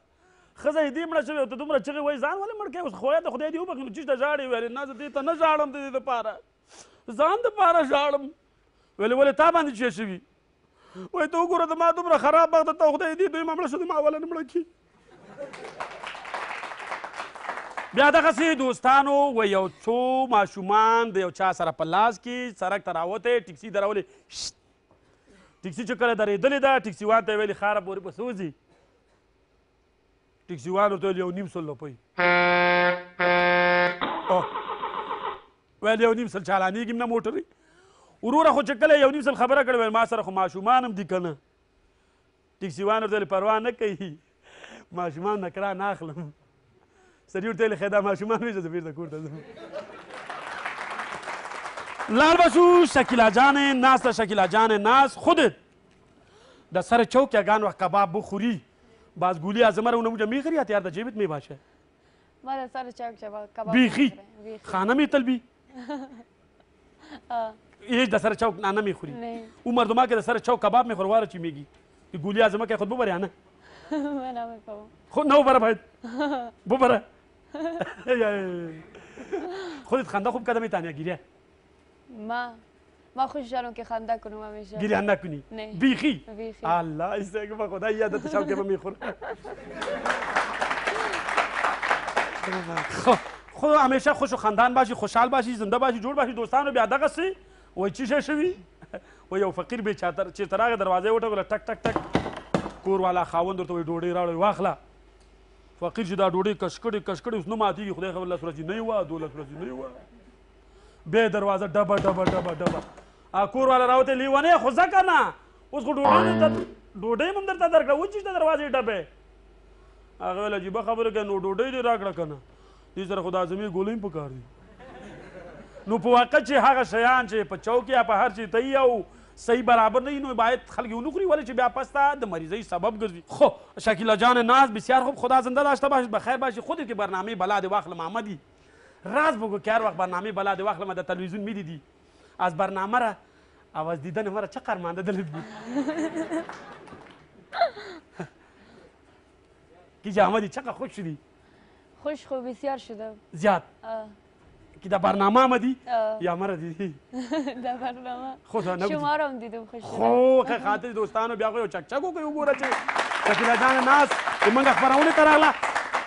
ښځه یې دې مړه شوې او ته دومره چغې وایي ځان ولې مړ کوې؟ اوس خدای ته خدای دې وبخښي نو چېرته ژاړې؟ ویلې نه زه دې ته نه ژاړم، د دې دپاره ځان دپاره ژاړم. ویلې ولې تا باندې څه شوي؟ وایي ته وګوره زما دومره خراب بخت ته خدای دې دویمه مړه شوه، زما اول نه مړه کړي. بیا دغسې دوستانو وایي یو څو ماشومان د یو چا سره په لاس کې سړک ته راوتې، ټکسي ته راولې. ټکسي چې کله درېدلې ده ټکسي وان ته یې ویلې خاره پورې په سوځي. ټکسي وان ورته ویل یو نیم سل روپۍ، ویل یو نیم سل چالانېږي م نه موټرې وروره، خو چې کله یې یو نیم سل خبره کړې ویل ما سره خو ماشومان هم دي که نه؟ ټکسي وان ورته ویل پروا نه کوي ماشومان نکرا نه اخلم. سړي ورته ویل خیر دا ماشومان ویشه زه بېرته کور ته ځم. لاړ به شو شکیلا جانې ناسته. شکیلا جانې ناس خودت د سر چوک یاګان وخت کباب بخوري. باز گولی از مرا اونم جمعی کری هتیار دا جیبت می باشه. مرا سر چاک چبا کباب بیخی خانه می تلبی. ایش دا سر چاک نانه می خوری. اون مردما که دا سر چاک کباب می خور واره چی میگی؟ گولی از ما که خود ببره یا نه؟ من هم میخوام. خود نه ببره باید. ببره. خودت خنده خوب کدام میتانی گیریه؟ ما خوشحالم که خنده کنم همیشه. گریان نکنی؟ نه. بیخی؟ بیخی. الله ایسه که با خدا یادت شم که با میخورم. خب همیشه خوش و خندان باشی، خوشحال باشی، زنده باشی، جور باشی. دوستانو بیا دغه سی وای چی شی شوي؟ وای یو فقیر چېرته راغی دروازه یې وټکوله ټک ټک ټک. کوروالا خاوند ورته وایي ډوډۍ راوړئ واخله. فقیر چې دا ډوډۍ کشکړې کشکړې اوس نه ماتېږي، خدای خبر لس ورځې نه یې وه، دولس ورځې نه یې وه. بیا یې دروازه ډبه ډبه ډبه ډبه. کور والا راوته لیوانه خو ځکه نه اوس خو ډوډۍ هم درته درکړه وچیشته دروازې ټپې. هغه ویل عجیبه خبره کوي نو ډوډۍ دې راکړه که نه دې سره خو د اعظمي ګولۍ هم پکار دي. نو په واقع چې هغه شیان چې په چوک یا په هر چې ته او صحیح برابر نه وي نو باید خلک یې ونه خوري، ولې چې بیا پس ته د مریضۍ سبب ګرځي. خو شکیلا جان ناز بسیار خوب، خدا زنده داشته باشید، بخیر باشید. خودت که برنامه بلا دې واخلم آمدی، راز بگو که هر وقت برنامه بلا دې واخلم در تلویزیون میدیدی از برنامه را او از دیدن ما را چه قرمانده دلت بود. کی جا آمدی چقدر خوش شدی؟ خوش خوب بسیار شدم. زیاد؟ کی در برنامه آمدی یا ما را دیدی؟ در برنامه شما را هم دیدم خوش شدم. خو خاطر دوستانو بیا خو چک چکو که وګوره چې شکیلا جان ناز زموږ خپرونې ته راغله.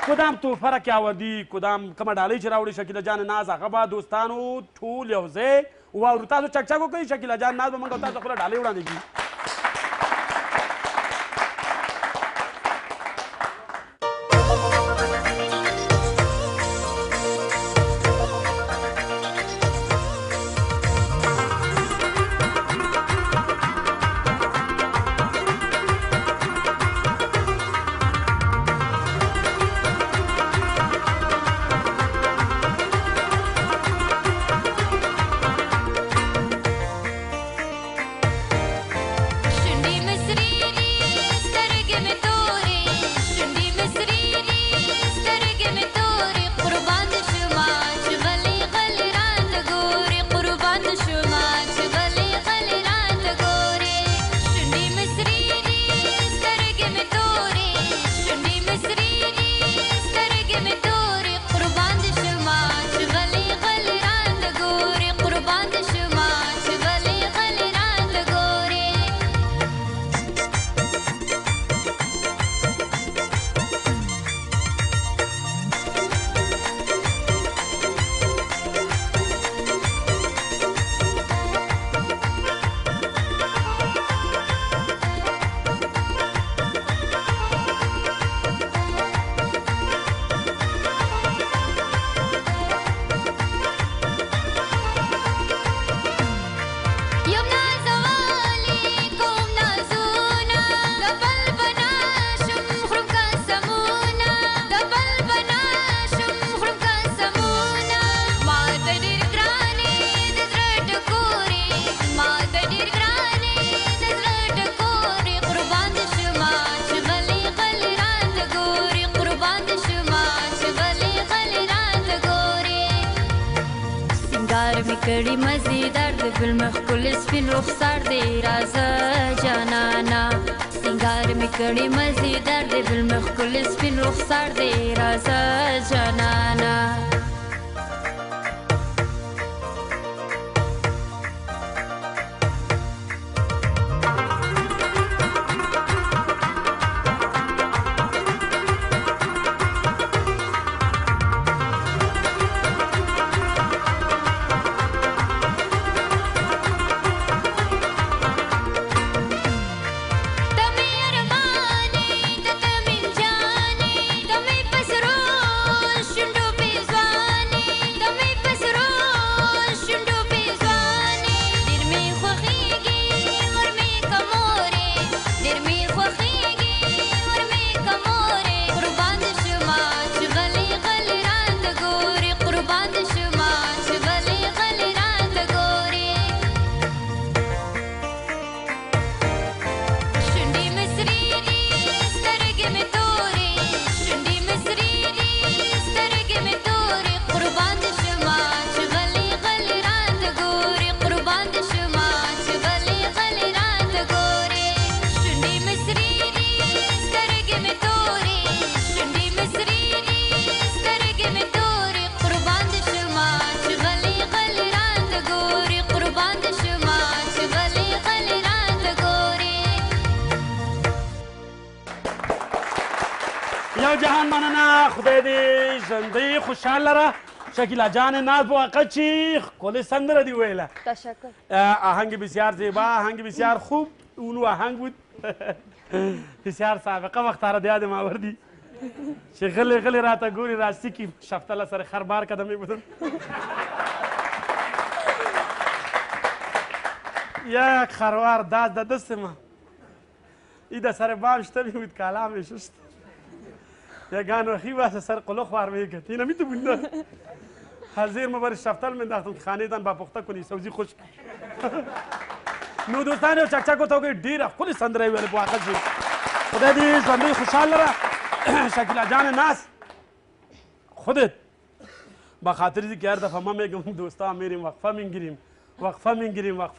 کدام تحفه را کې آوردي، کدام کومه ډالۍ چې راوړې شکیلا جان ناز هغه به دوستانو ټول یو ځای واورو. تاسو چکچک وکړئ، شکیلا جان ناز به موږ او تاسو خپله ډالۍ وړاندې کړي مزي درد بل مخ کل سپین رخسار دی رازه جانانا سنگار می کړي مزي درد بل مخ کل سپین رخسار دی رازه جانانا جهان مننه خدای دې ژوندۍ خوشحاله را شکیلا جان ناز بواقع چی کلی سندره دی ویله تشکر آهنگ بسیار زیبا آهنگ بسیار خوب اونو آهنگ بود بسیار سابقه وقت را دیاد ما آوردی چه غلی غلی را تا گوری راستی که شفتله سر خربار کدمی بودن یک خروار داد د دست ما ای د سر بام شته می بود کالامې شست یا گانو خیواسه سر قلو خوار میگت اینا میتونه حاضر مبر شفتال مینداختم خانه دان با پخته کنی سبزی خوش نو دوستانو چکچکو تو کې ډیر خپل سندره ویل په اخر کې خدای دې ژوندۍ خوشاله را شکیلا جان ناز خودت با خاطر دې هر دفعه ما میګم دوستا میریم وقفه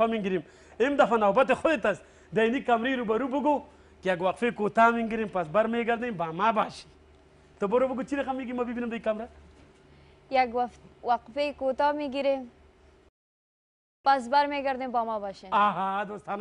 منگیریم این دفعه نوبت خودت است دینی کمری رو برو بگو که یک وقفه کوتاه منگیریم پس برمیگردیم با ما باشی تو برو بگو چی رقم میگی ما ببینم در کامرا یک وقفه کوتاه میگیریم پس برمیگردیم با ما باشه آها دوستان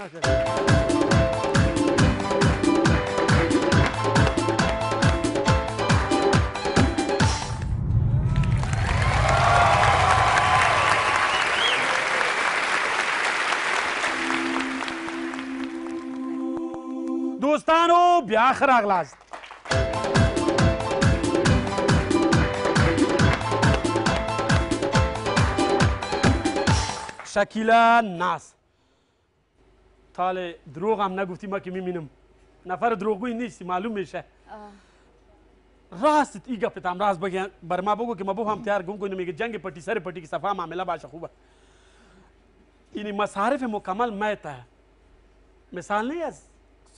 دوستانو بیا ښه راغلاست شکیلا ناز تاله دروغ هم نگفتی ما که میبینم نفر دروغگوی نیستی معلوم میشه راست ای گپت هم راست بگن بر ما بگو که ما بو هم تیار گم کنیم میگه جنگ پتی سر پتی که صفا معامله باشه خوبه این مصارف مکمل میته مثال نه از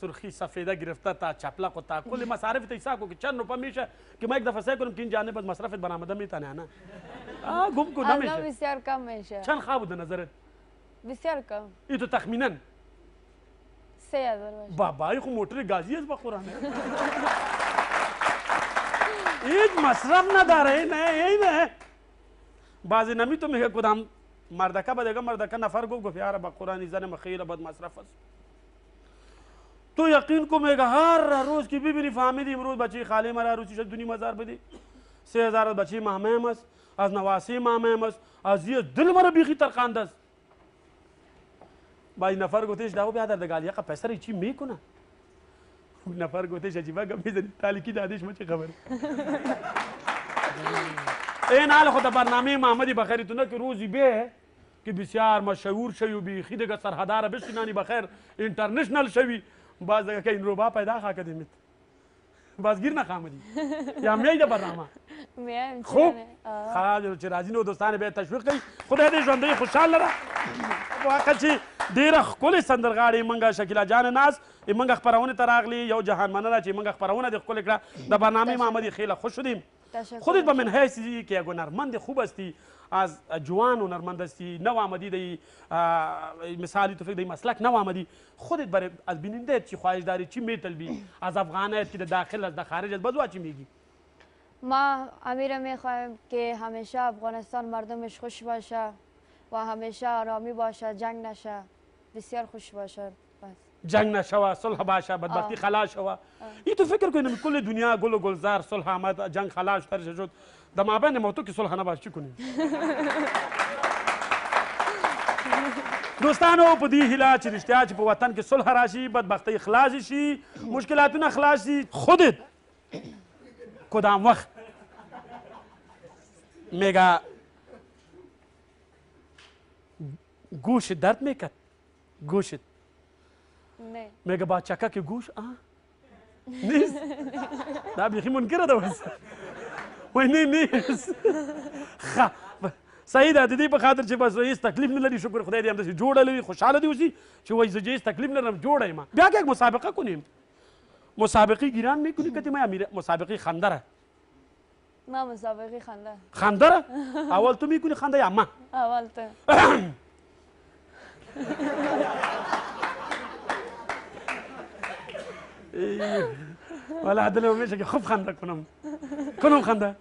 سرخی سفیده گرفته تا چپلق و تا کل مصارف تا حساب کو که چند روپا میشه که ما یک دفعه سعی کنم که این جانب از مصرفت برآمده میتنه نه آه گم کو نمیشه الان بسیار کم میشه چند خواه بوده نظرت؟ بسیار کم ای تو تخمیناً 3000 باشه بابا ای خو موتر گازی است بخورم هیچ مصرف نداره نه بعضی نمی تو میگه کدام مردکه به دیگه مردکه نفر گفت یاره با قرآن زن خیلی بد مصرف است تو یقین کو میگه هر روز که ببینی فهمیدی امروز بچه خاله مرا روزی شد دونی مزار بدی 3000 بچه مهمم است از نواسی مامم است از یه دل مرا بیخی ترخانده است با این نفر گفتش داو بیادر دگال یقا پسر چی میکنه نفر گفتش عجیبه گم میزنی تالیکی دادش ما چه خبره این حال خود برنامه محمدی بخیر تو نه که روزی به که بسیار مشهور شوی و بیخی دگه سرحداره بشینانی بخیر انترنشنل شوی باز دگه که این روبا پیدا خاکه دیمت باز گیر نخامدی یا میای ده برنامه میایم خوب خاله چې راځي نو دوستانه به تشویق کوي خدای دې ژوندۍ خوشحاله را واقع چې ډېره ښکلې سندرغاړې منګه شکیلا جان ناز منګه خپرونې ته راغلي یو جهان مننه چې منګه خپرونه دې ښکلې کړه د برنامې محمدي خیله خوش شدیم خودت به منهای سیزی که یک هنرمند خوب هستی، از جوان هنرمند هستی، نو آمدی دی مثالی تو فکر دی مسلک نو آمدی، خودت برای از بینندهت چی خواهش داری، چی میطلبی از افغانیت که در داخل از در خارج از بدو چی میگی؟ ما امیر میخوایم که همیشه افغانستان مردمش خوش باشه و همیشه آرامی باشه، جنگ نشه، بسیار خوش باشه، جنگ نشوا، صلح باشه، بدبختی خلاص شوا. این تو فکر کنیم کل دنیا گل و گلزار صلح آمد، جنگ خلاص تر شد، در مابین ما تو که صلح نباشه چی کنیم؟ دوستانو په دې هیله چې رښتیا چې په وطن کې صلح راشي، بدبختۍ خلاص شي، مشکلاتونه خلاص شي. خودت کدام وقت میگه گوش درد میکرد؟ گوشت نه میگه با چکه که گوش آه نیست، دا بیخی منکره ده بس وای نه نیست. صحیح ده، د دې په خاطر چې بس هیڅ تکلیف نه لري، شکر خدای دې همداسې جوړه لري، خوشحاله دې اوسي چې وایي زه هیڅ تکلیف نه لرم، جوړه یم. بیا که یک مسابقه کنیم، مسابقه گیران میکنی که ما امیر مسابقه خندره؟ نه مسابقه خنده خندره؟ اول تو میکنی خنده یا ما؟ اول تو. والا عدل میشه که خوب خنده کنم خنده.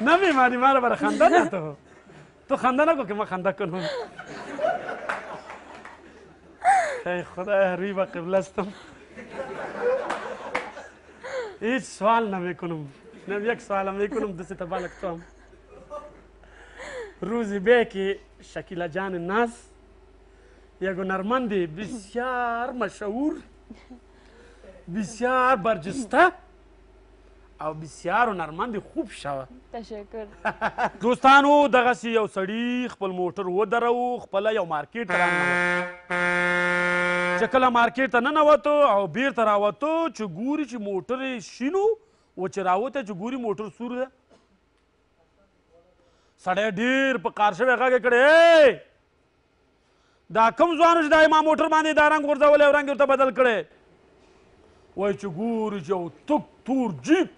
نه بیماری ما رو برای خنده نه، تو خنده نکن که ما خنده کنم. ای خدا روی به قبله استم، هیچ سوال نمیکنم، یک سوال هم میکنم دست تبالک تو هم. روزی به که شکیلا جان ناز یک هنرمند بسیار مشهور، بسیار برجسته او بسیار هنرمند خوب شوه. تشکر. دوستانو دغسې یو سړي خپل موټر ودرو، خپله یو مارکیټ ته راننوت. چې کله مارکیټ ته ننوتو او بیرته راوتو چې ګوري چې موټر یې شین و و چې راوتی چې ګوري موټر سور ده. سړی ډېر په کار شوی غږ یې کړی، دا کوم ځوانو چې دا ما موټر باندې دا رنګ غورځولی او رنګ یې ورته بدل کړی. وایي چې ګوري چې یو تک تور جیپ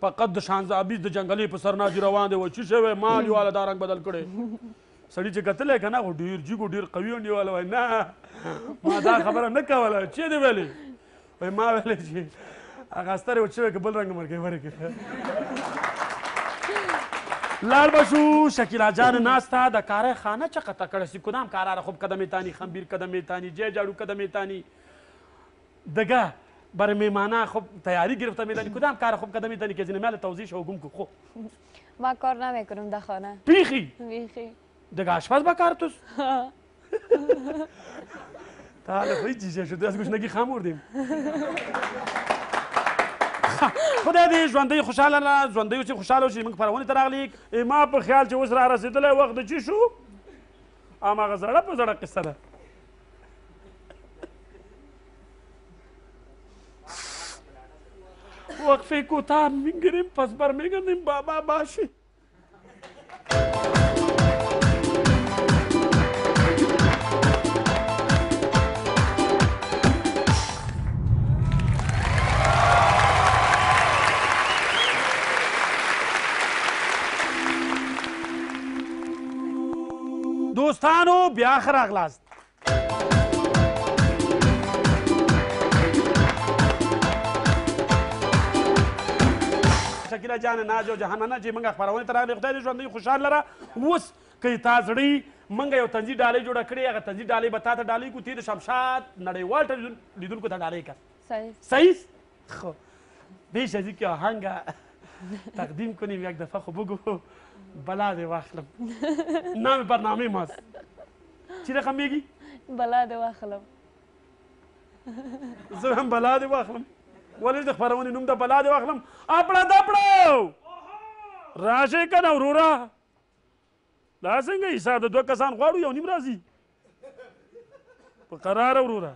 فقط د شانزه ابیز د جنګلې په سر ناجي روان دی. وایي چې شوی مال یې والا دا رنګ بدل کړی. سړي چې کتلی که نه خو ډېر جیګو ډېر قوي ونیوله. وایي نه ما دا خبره نه کوله. چی دې ویلې؟ وایي ما ویلی چې هغه استر یې ورته شوی که بل رنګ مرکې ورکړه. لار باشو شکیلا جان ناستا د کاره خانه چقه تکړسی کدام کاراره خوب قدمی تانی، خمبیر قدمی تانی، جه جارو قدمی تانی، دگه بر میمانه خوب تیاری گرفته میدانی، کدام کار خوب قدمی تانی که زینه مال توضیح شو گم کو خو. ما کار نمیکنم در خانه. بیخی؟ بیخی. دگه آشپز با کار توست؟ ها. تا حالا خیلی چیزه شده از گوشنگی خام بردیم. خدای دې ژوندۍ خوشحاله نه ژوندۍ اوسي، خوشحاله اوسي، موږ پرونې ته راغلي. ما په خیال چې اوس را رسېدلی وخت د چی شو، هماغه زړه په زړه قصه ده. وقفه کوتاه میگیریم پس برمیگردیم. بابا باشی دوستانو بیا ښه راغلاست. شکیلا جان ناز او جهانانه چې موږ خپرونې ته راغلي، خدای دې ژوندۍ خوشحاله لره. اوس که تا زړی موږ یو طنزي ډالۍ جوړه کړې، هغه طنزي ډالۍ به تا ته ډالۍ کړو، ته د شمشاد نړیوال لیدونکو ته ډالۍ کړه. صحیح صحیح. خو بیش از اینکه آهنگ تقدیم کنیم یک دفعه خو بگو بلا دې واخلم. نام برنامه ماست. چی رقم میگی؟ بلا دې واخلم. زه هم بلا دې واخلم. ولې د خپرونې نوم ده بلا دې واخلم؟ اپړه دپړو راشئ که نه وروره، دا څنګه حساب ده؟ دوه کسان غواړو یو نیم راځي په قراره وروره.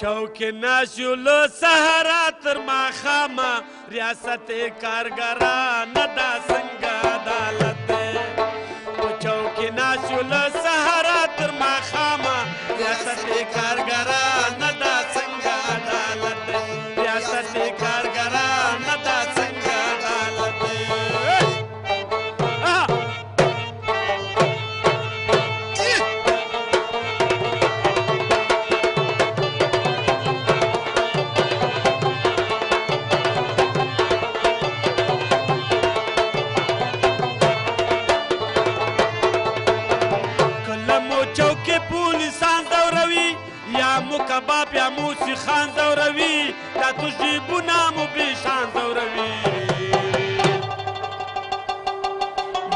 چوک ناش له سهارا تر ما خامه ریاست کارګران دا څنګه عدالت او چوک ناش له سهارا تر ما خامه ریاست کارګران دا څنګه عدالت ریاست کارګران دا څنګه عدالت کباب یا موسی خان دوروی دا تو جیبونه مو بیشان دوروی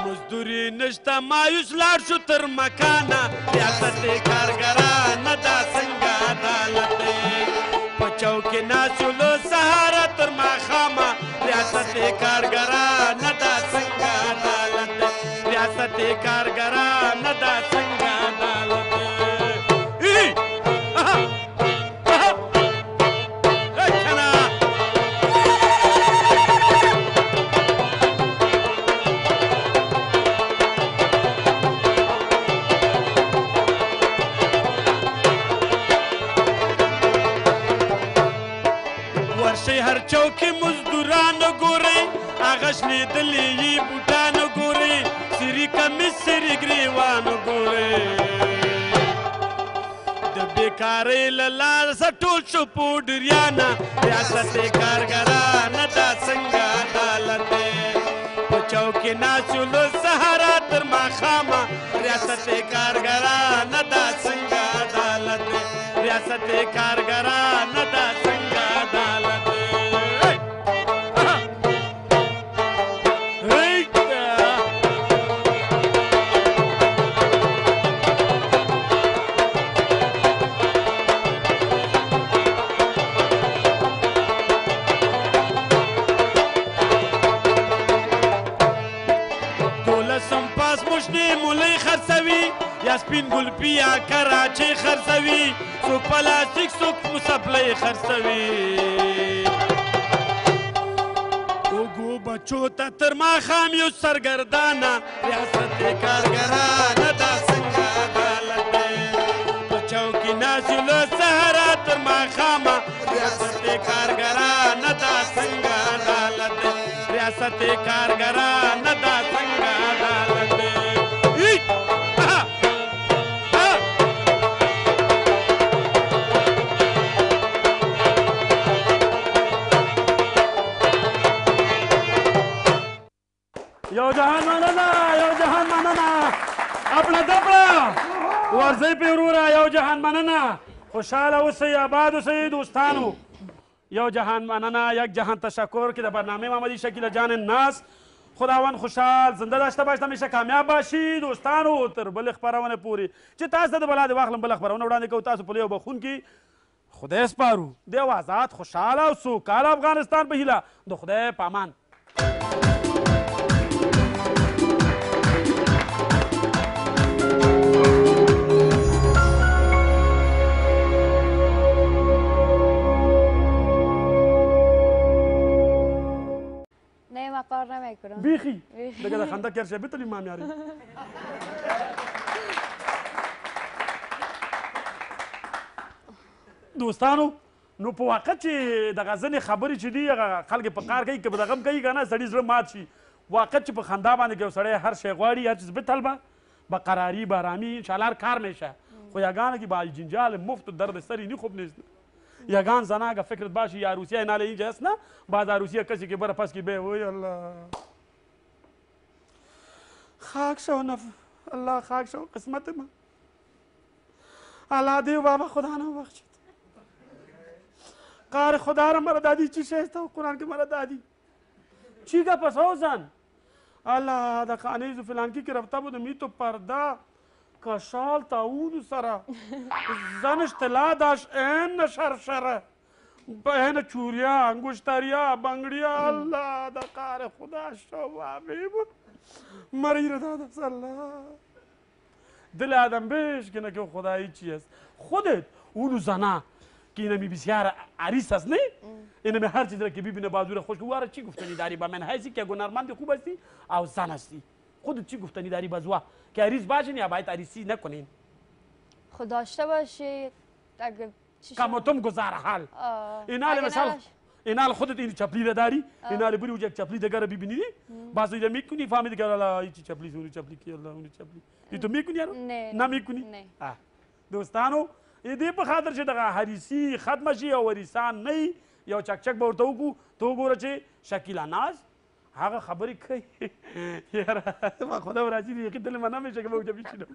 مزدوری نشته مایوس لاړ شو تر مکانه ریاست کارګرانه دا څنګه عدالت دی په چوک کې ناست یو له سهاره تر ماښامه ریاست کارګرانه دا څنګه عدالت دی ریاست کارګرانه دا څنګه عدالت دی چوکی مزدورانو ګورئ هغه شنې دلې یې بوټانو ګورئ سري کمیس سري ګریوانو ګورئ د بېکارۍ له لاسه ټول شو پوډریانه ریاست کارګرانه دا څنګه عدالت دی په چوک کې ناست یو له سهاره تر ماښامه ریاست کارګرانه دا څنګه عدالت دی ریاست کارګرانه دا څنګه عدالت سپین ګلپي یا کراچۍ خرڅوي څوک پلاستیک څوک مسپلۍ خرڅوي وګو بچو ته تر ماښام یو سرګردانه ریاست کارګرانه دا څنګه عدالت دی په چوک کې ناست یو له سهاره تر ماښامه ریاست کارګرانه دا څنګه عدالت دی ریاست کارګرانه دا څنګه عدالت دی یو جهان مننه یو جهان مننه اپله دپله ورځئ پې وروره یو جهان مننه خوشحاله اوسئ آباد اوسئ دوستانو یو جهان مننه یک جهان تشکر که در برنامه محمدی شکیل جان ناس خداوند خوشحال زنده داشته باش همیشه کامیاب باشی دوستانو تر بلې خپرونې پورې چې تاسو ته د بلا دې واخلم بله خپرونه وړاندې کوو تاسو په لویو بخونکي خدای سپارو د یو ازاد خوشحاله او سوکاله افغانستان په هیله د خدای په امان بیخی دیگه در خنده کرشه بتلی مام یاری دوستانو نو په واقع چې دغه ځینې خبرې چې دي هغه خلک یې په کار کوي که به د غم کوي که نه سړي زړه مات شي واقع چې په خندا باندې که یو سړی هر شی غواړي هر چیز بتلبه به قراري به ارامي انشاءالله هر کار میشه خداګانه کې به الجنجال مفت و درد سری نه خوب نیست یگان زنا که فکرت باشی یا روسیه ایناله اینجا هست نه بعد روسیه کسی که بره پس که به وای الله خاک شو نف الله خاک شو قسمت ما الله دیو بابا خدا نه بخشید قار خدا را مرا دادی چی شیست و قرآن که مرا دادی چی که پس اوزن الله دا خانیز و فلانکی که رفته بود می تو پرده کشال تاود سره زنش طلا داشت عین شرشره عین چوریا انگشتریا بنگړیا الله د کار خدا شو حبیب مریره دادم الله دل آدم بهش که نکه خدایی چیست خودت اونو زنا که اینمی بسیار عریض هست نه؟ اینمی هر چیز را که ببینه بازور خوش واره چی گفتنی داری با من هستی که گنرمند خوب هستی او زن هستی خودت چی گفتنی داری بازوا که عریض باشین یا باید عریضی نکنین خود داشته باشی اگر کاموتم گذار حال اینال مثلا اینال خودت این چپلی را داری اینال بری وجه چپلی دگر ببینی بازوی دمی کنی فهمیدی که الله این چپلی زنی چپلی کی الله اونی چپلی این تو میکنی یارو نمیکنی آه دوستانو ایده به خاطر چه دغه حریسی ختمشی او وریسان نی یا چکچک به ورته وکړو ته وګوره چې شکیل اناز هغه خبرې کوي یاره زما خدای راځي یقین دل منه میشه که به وجه بشینم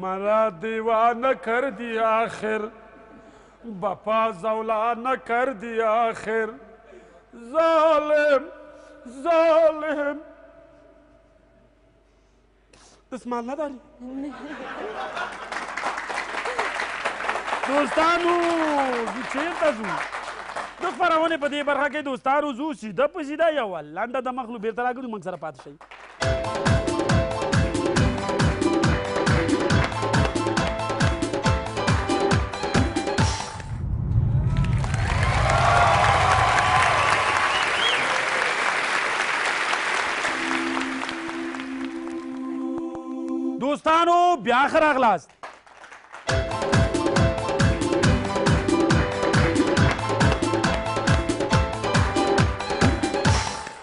مرا دیوانه کر دی آخر بپا زولانه کر دی آخر ظالم ظالم دستمال نداری؟ دوستانو زو چیرته زو د خپرونې په دې برخه کې دوستانو زو سیده په سیده یوه لنډه د مخلو بیرته راګړو موږ سره پاتې شئ دوستانو بیا ښه راغلاست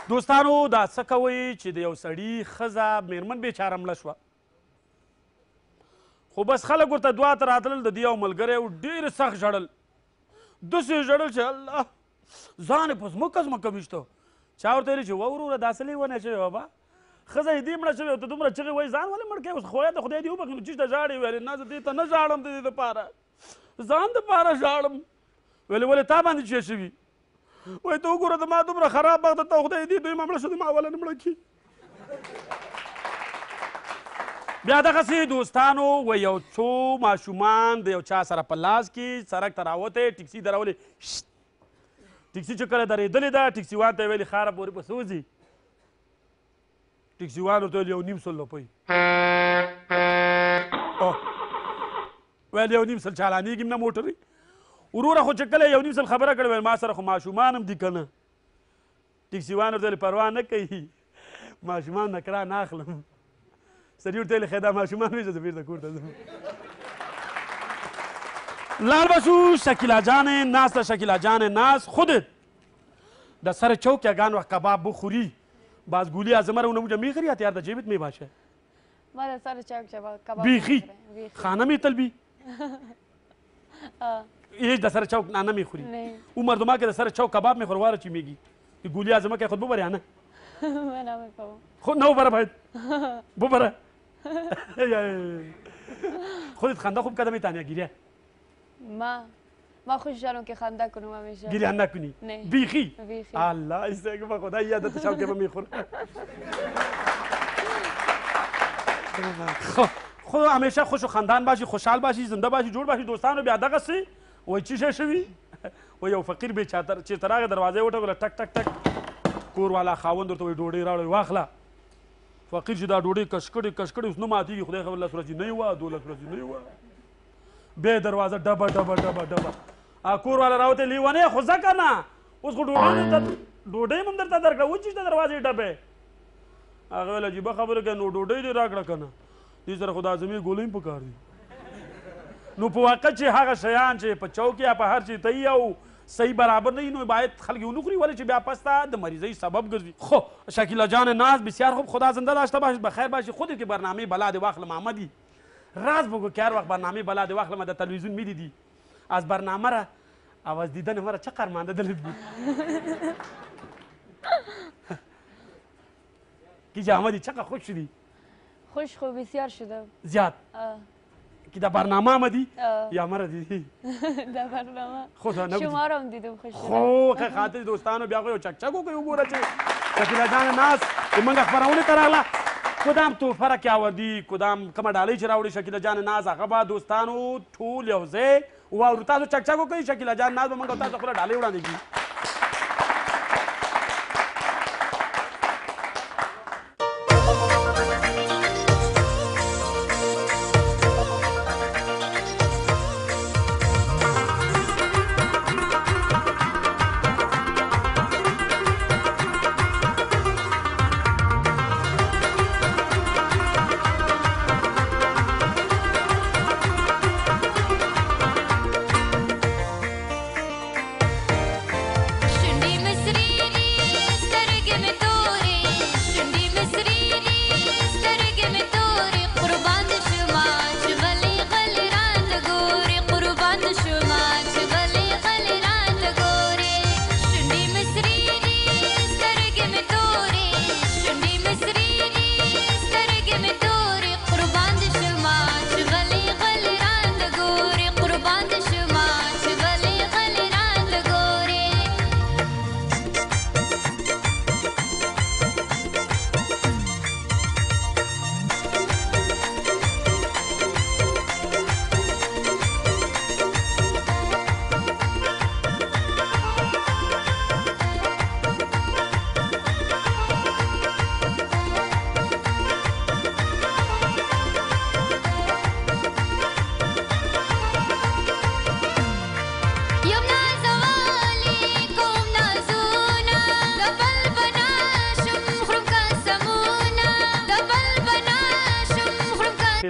دوستانو دا څه کوئ چې د یو سړي ښځه میرمن بیچاره مړه شوه خو بس خلک ورته دعا ته راتلل د دې یو ملګری و ډېر سخت ژړل داسې یې ژړل چې الله ځان یې په ځمکه ځمکه ویشته چا ورته ویل چې وه وروره دا څه لیونی شوې بابا ښځه یې دې مړه شوې او ته دومره چغې وایي ځان ولې مړ کوې اوس خدای ته خدای دې وبښي نو چېرته ژاړې ویلې نه زه دې ته نه ژاړم د دې دپاره ځان دپاره ژاړم ویلې ولې تا باندې چې شوي وایي ته وګوره زما دومره خراب بخته ته خدای دې دوی ما مړه شو ما اول نه مړه کړي بیا دغسې دوستانو وایي یو څو ماشومان د یو چا سره په لاس کې سړک ته راوتې ټیکسي ته راولې ټیکسي چې کله درېدلې ده ټیکسي وان ته یې ویلې خاره پورې به سوځي ټیکسي وان ورته ویل یو نیم سل روپۍ ویل یو نیم سل چالانېږي م نه موټرې وروره خو چې کله یې یو نیم سل خبره کړې ویل ما سره خو ماشومان هم دي که نه ټیکسي وان ورته ویل پروا نه کوي ماشومان نکرا نه اخلم سړي ورته ویل ښه دا ماشومان ویسه زه بېرته کور ته ځم لاړ به شو شکیلا جانې ناسته شکیلا جانې ناز خودت د سر چوک یاګان وخت کباب بخوري باز گولی از مرا اونم جمعی خری اتیار دا جیبت می باشه ما سر چاک چبا کباب بیخی خانمی تلبی یه د سر چوک نان میخوری اون مردما که د سر چوک کباب میخوره واره چی میگی گولی از ما که خود ببره نه من نمیخوام خود نه ببره باید ببره خودت خنده خوب کدمی تانیا گیریه ما خوشش دارم که خنده کنم همیشه گریان نکنی بیخی الله ایسا که با خدا یادت شب که با میخورم خود همیشه خوش و خندان باشی خوشحال باشی زنده باشی جور باشی دوستان رو بیاده قصی وی چی شه شوی وی یو فقیر بی چرتراغ دروازه وټه وله ټک ټک ټک کور والا خاوند ورته وی ډوډۍ راوړی واخله فقیر چې دا ډوډۍ کشکړې کشکړې اوس نه ماتېږي خدای خبر لس ورځې نه یې وه دولس ورځې نه یې وه بیا دروازه ډبه ډبه ډبه ډبه کور والا راوته لیوانه خو ځکه نه اوس خو ډوډۍ هم درته درکړه وچیش د دروازې ډبې هغه ویل عجیبه خبره کوي نو ډوډۍ دې راکړه که نه دې سره خو د هاضمې ګولۍ هم پکار دي نو په واقع چې هغه شیان چې په چوک یا په هر چې ته یې او صحیح برابر نه وي نو باید خلک یې ونه خوري ولې چې بیا پسته د مریضۍ سبب ګرځي خو شکیلا جان ناز بسیار خوب خدا زنده داشته باش بخیر باشی خودت که برنامه بلا دې واخلم آمدی راز بگو که هر وقت برنامه بلا دې واخلم در تلویزیون میدیدی از برنامه را آواز دیدن مرا چه قرمانده دلت بود کی جامدی چقدر خوش شدی خوش خوب بسیار شدم زیاد کی در برنامه آمدی یا مرا دیدی در برنامه شما را هم دیدم خوش شدم خو خاطر دوستانو بیا خو چک چکو کوي وګوره چې شکیلا جان ناز زموږ خپرونې ته راغله کدام تحفه را کې آوردي کدام کومه ډالۍ چې راوړي شکیلا جان ناز هغه به دوستانو ټول یو ځای واورو تاسو چکچک وکړئ شکیلا جان ناز به موږ تاسو خپله ډالۍ وړاندې کړي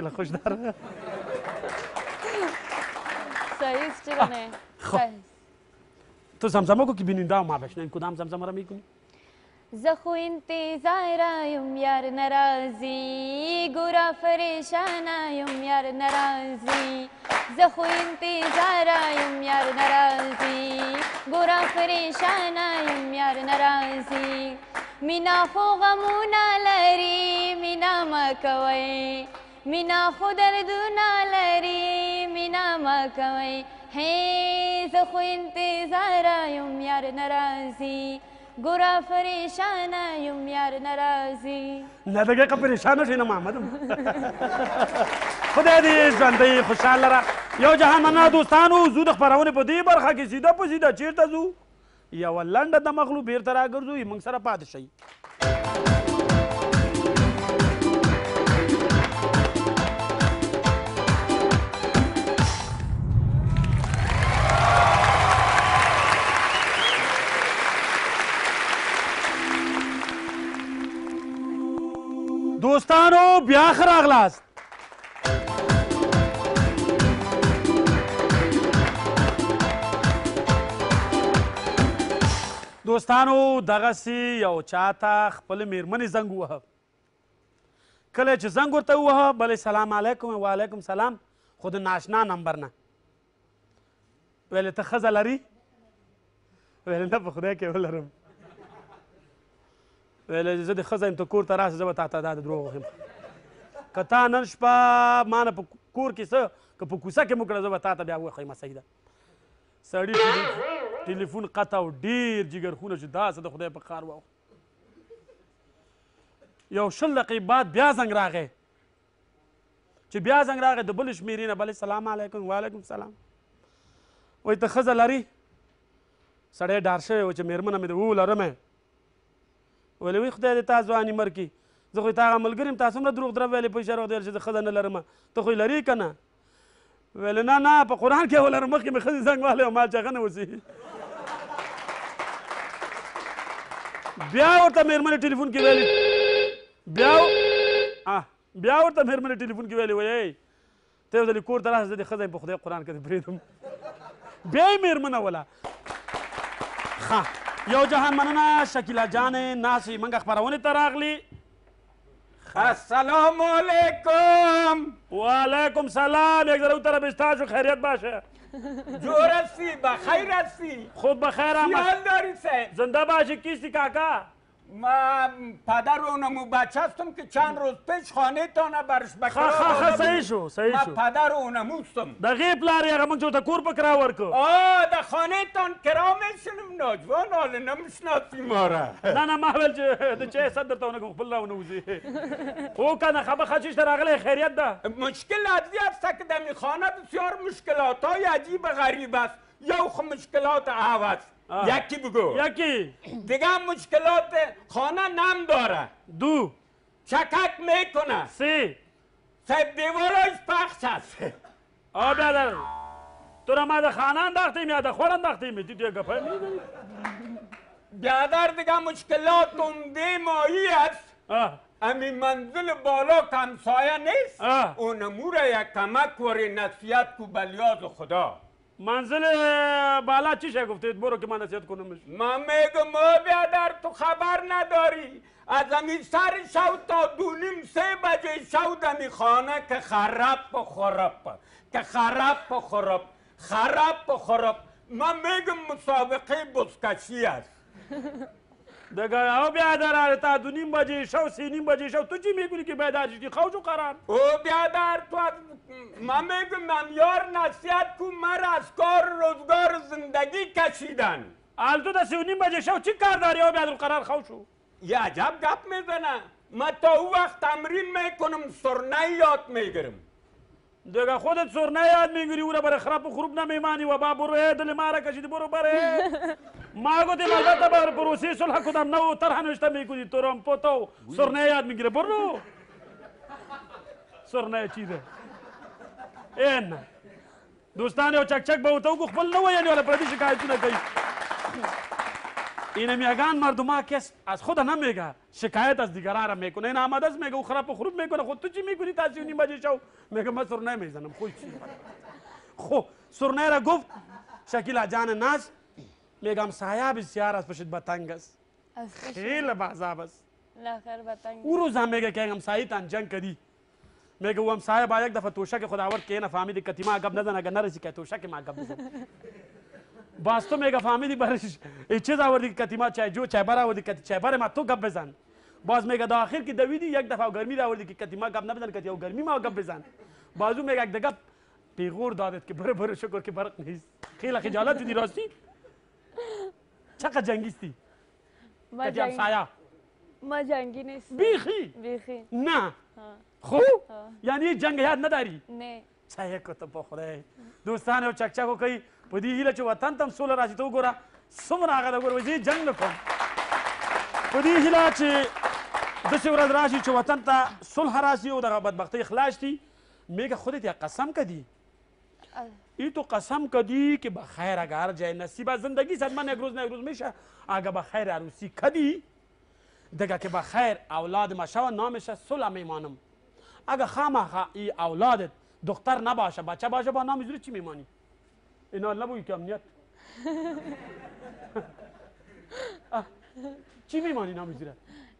خیلی خوش داره. سعیست چیگانه؟ تو زمزمه کو که بیننده و ما بشنه این کدام زمزمه را میکنی؟ زخو انتظارایم یار نرازی گورا فریشانایم یار نرازی زخو انتظارایم یار نرازی گورا فریشانایم یار نرازی مینا خو غمونا لری مینا مکوی مینا خو دردونا لری مینا مکوی هی زخو انتظارایم یار نرازی گورا فریشانایم یار نرازی نه دیگه که پریشان شوی نه محمدم خدای دې ژوندۍ خوشحاله را یو جهان منا دوستانو زو د خپرونې په دې برخه کې سیده په سیده چیرته ځو یوه لنډه دمه خلو بیرته راګرځو یې موږ سره پاتې شئ. دوستانو بیا ښه راغلاست. دوستانو دغسې یو چا ته خپل میرمنې زنګ ووهه. کله چې زنګ ورته ووهه بلې سلام علیکم وعلیکم سلام خو د ناشنا نمبر نه ویلې ته ښځه لري؟ ویلې نه په خدای کې ولرم. ویل زه د ښځه یم ته کور ته راسه زه به تاته دا د دروغ وښیم که تا نن شپه ما نه په کور کې څه که په کوڅه کې مو کړه زه به تاته بیا وښیمه صحیح ده. سړي ټلیفون قطع و ډېر جګرخونه چې داسې د خدای په کار واوښت. یو 20 دقیقې بعد بیا زنګ راغی چې بیا زنګ راغی د بلې شمېرې نه بلې سلام علیکم وعلیکم سلام وایي ته ښځه لري؟ سړی ډار شوی و چې مېرمنه مې د و لرم ویلې وی خدای دې تا ځواني مرکي زه خو تا هغه ملګري یم تا څومره دروغ درب ویلې په اشاره ورته ویل چې زه ښځه نه لرم ته خو یې لرې که نه؟ ویلې نه نه په قرآن کې یې ولرم مخکې مې ښځې زنګ وهلی او ما چې هغه نه وځي. بیا ورته مېرمنې ټلیفون کې ویلې بیا ورته مېرمنې ټلیفون کې ویلې وایي ای ته یو ځلې کور ته راشه زه دې ښځه یم په خدای قرآن کې دې پرېږدم. بیا یې مېرمنه وله ښه یو جهان مننه شکیله جانې ناسې منګه خپرونې ته راغلي. السلام علیکم. وعلیکم سلام. یک ذره اون طرف استاشو خیریت باشه. جور هستی؟ بخیر هستی؟ خوب بخیر هم خیال داری سه زنده باشی. کیستی کاکا؟ من پدر اونمو بچه هستم که چند روز پیش خانه تانه برش بکرا خا صحیح شو صحیح شو. من پدر اونمو هستم دقیق پلاری اگه من چو تا کور بکرا ورکو آه ده خانه تان کرا میشنم ناجوان حاله نمیشناسی ماره نه نه محول چه ده چه صدر تانه کم خبلا و نوزی او که نخبه خشیش در اغلی خیریت ده مشکل عدی هسته که دمی خانه بسیار مشکلات های عجیب غریب است. یو خو مشکلات عوض یکی بگو یکی دیگه مشکلات خانه نم داره دو چکک میکنه سه دیوارش پخش هست آه بدر تو را ما ده خانه انداختیم یا ده خور انداختیم تو یه گپه میدنی بیادر دیگه مشکلات عمده مایی هست امی منزل بالا کمسایه نیست اونمو را یک کمک وری نصیحت کو بلیاز خدا. منزل بالا چی شه گفتید برو که من نصیحت کنمش. من میگم ما بیادر تو خبر نداری از همین سر شو تا 2:30 شو دمی خانه که خراب پا خراب که خراب پا خراب خراب پا خراب. من میگم مسابقه بزکشی است. دگه او بیادر آره تا 2:30 شو 3:30 شو تو چی میگونی که بیادر شدی خوشو قرار او بیادر تو من میگم من یار نصیحت کن من از کار روزگار زندگی کشیدن از تو تا 3:30 شو چی کار داری او بیادر قرار خوشو یه عجب گپ میزنه. من تا او وقت تمرین میکنم سرنه یاد میگرم دگه خودت سرنه یاد میگیری او را برای خراب و خروب نمیمانی و با برو دل ما را کشیدی برو بره ما گفتیم البته بر پروسی صلح کدام نو طرح نوشته میکنی تو رام پتو سرنه یاد میگیره برو سرنه چیده این دوستان یو چک چک به اوته وکړو خپل نه ویلي ولا پردي شکایتونه کوي. این میگن مردما کس از خود نمیگه شکایت از دیگران میکنه. این آماده است میگه او خراب و خروب میکنه. خود تو چی میکنی تا سیونی بجه شو؟ میگه من سرنای میزنم. خوش خو سرنای را گفت شکیلا جان ناز میگم سایه بسیار است پشت بتنگ است. خیلی بعذاب است. لاخر بتنگ. او روز هم میگه که هم سایه تان جنگ کردی. میگه او هم سایه با یک دفعه توشه که خداوند که نفهمید کتی ما عقب نزن اگر نرسی که توشه که ما عقب نزن. باستو میگه فهمیدی برش ای چیز آوردی کتی ما چای جو چای بار آوردی کتی چای بار ما تو گپ بزن. باز میگه دا آخر که دویدی یک دفعه گرمی را آوردی که کتی ما گپ نبزن کتی او گرمی ما گپ بزن. بازو میگه یک دگپ پیغور دادت که بره بره شکر که برق نیست. خیلی خجالت شدی راستی؟ چقدر جنگیستی؟ کتی هم سایه؟ ما جنگی نیست. بیخی؟ بیخی. نه. خوب؟ یعنی جنگ یاد نداری؟ نه. سایه کت با خدای دوستان و چکچکو کی پدی هیله چو وطن تام سول راشی تو گورا سمر آگاه دو گور وزی جنگ نکن پدی هیله چه دستی ورد راشی چو وطن تا سول هراشی و داغ بدبختی خلاص تی میگه خودت یا قسم کدی ای تو قسم کدی که با خیر اگر جای نصیب زندگی سادمان یک روز میشه آگاه با خیر عروسی کدی دگه که با خیر اولاد ماشوا نامش سول میمانم آگاه خامه خای اولادت دکتر نباشه بچه باشه با نام زیر چی میمانی اینا لبوی که امنیت چی میمانی نام زیره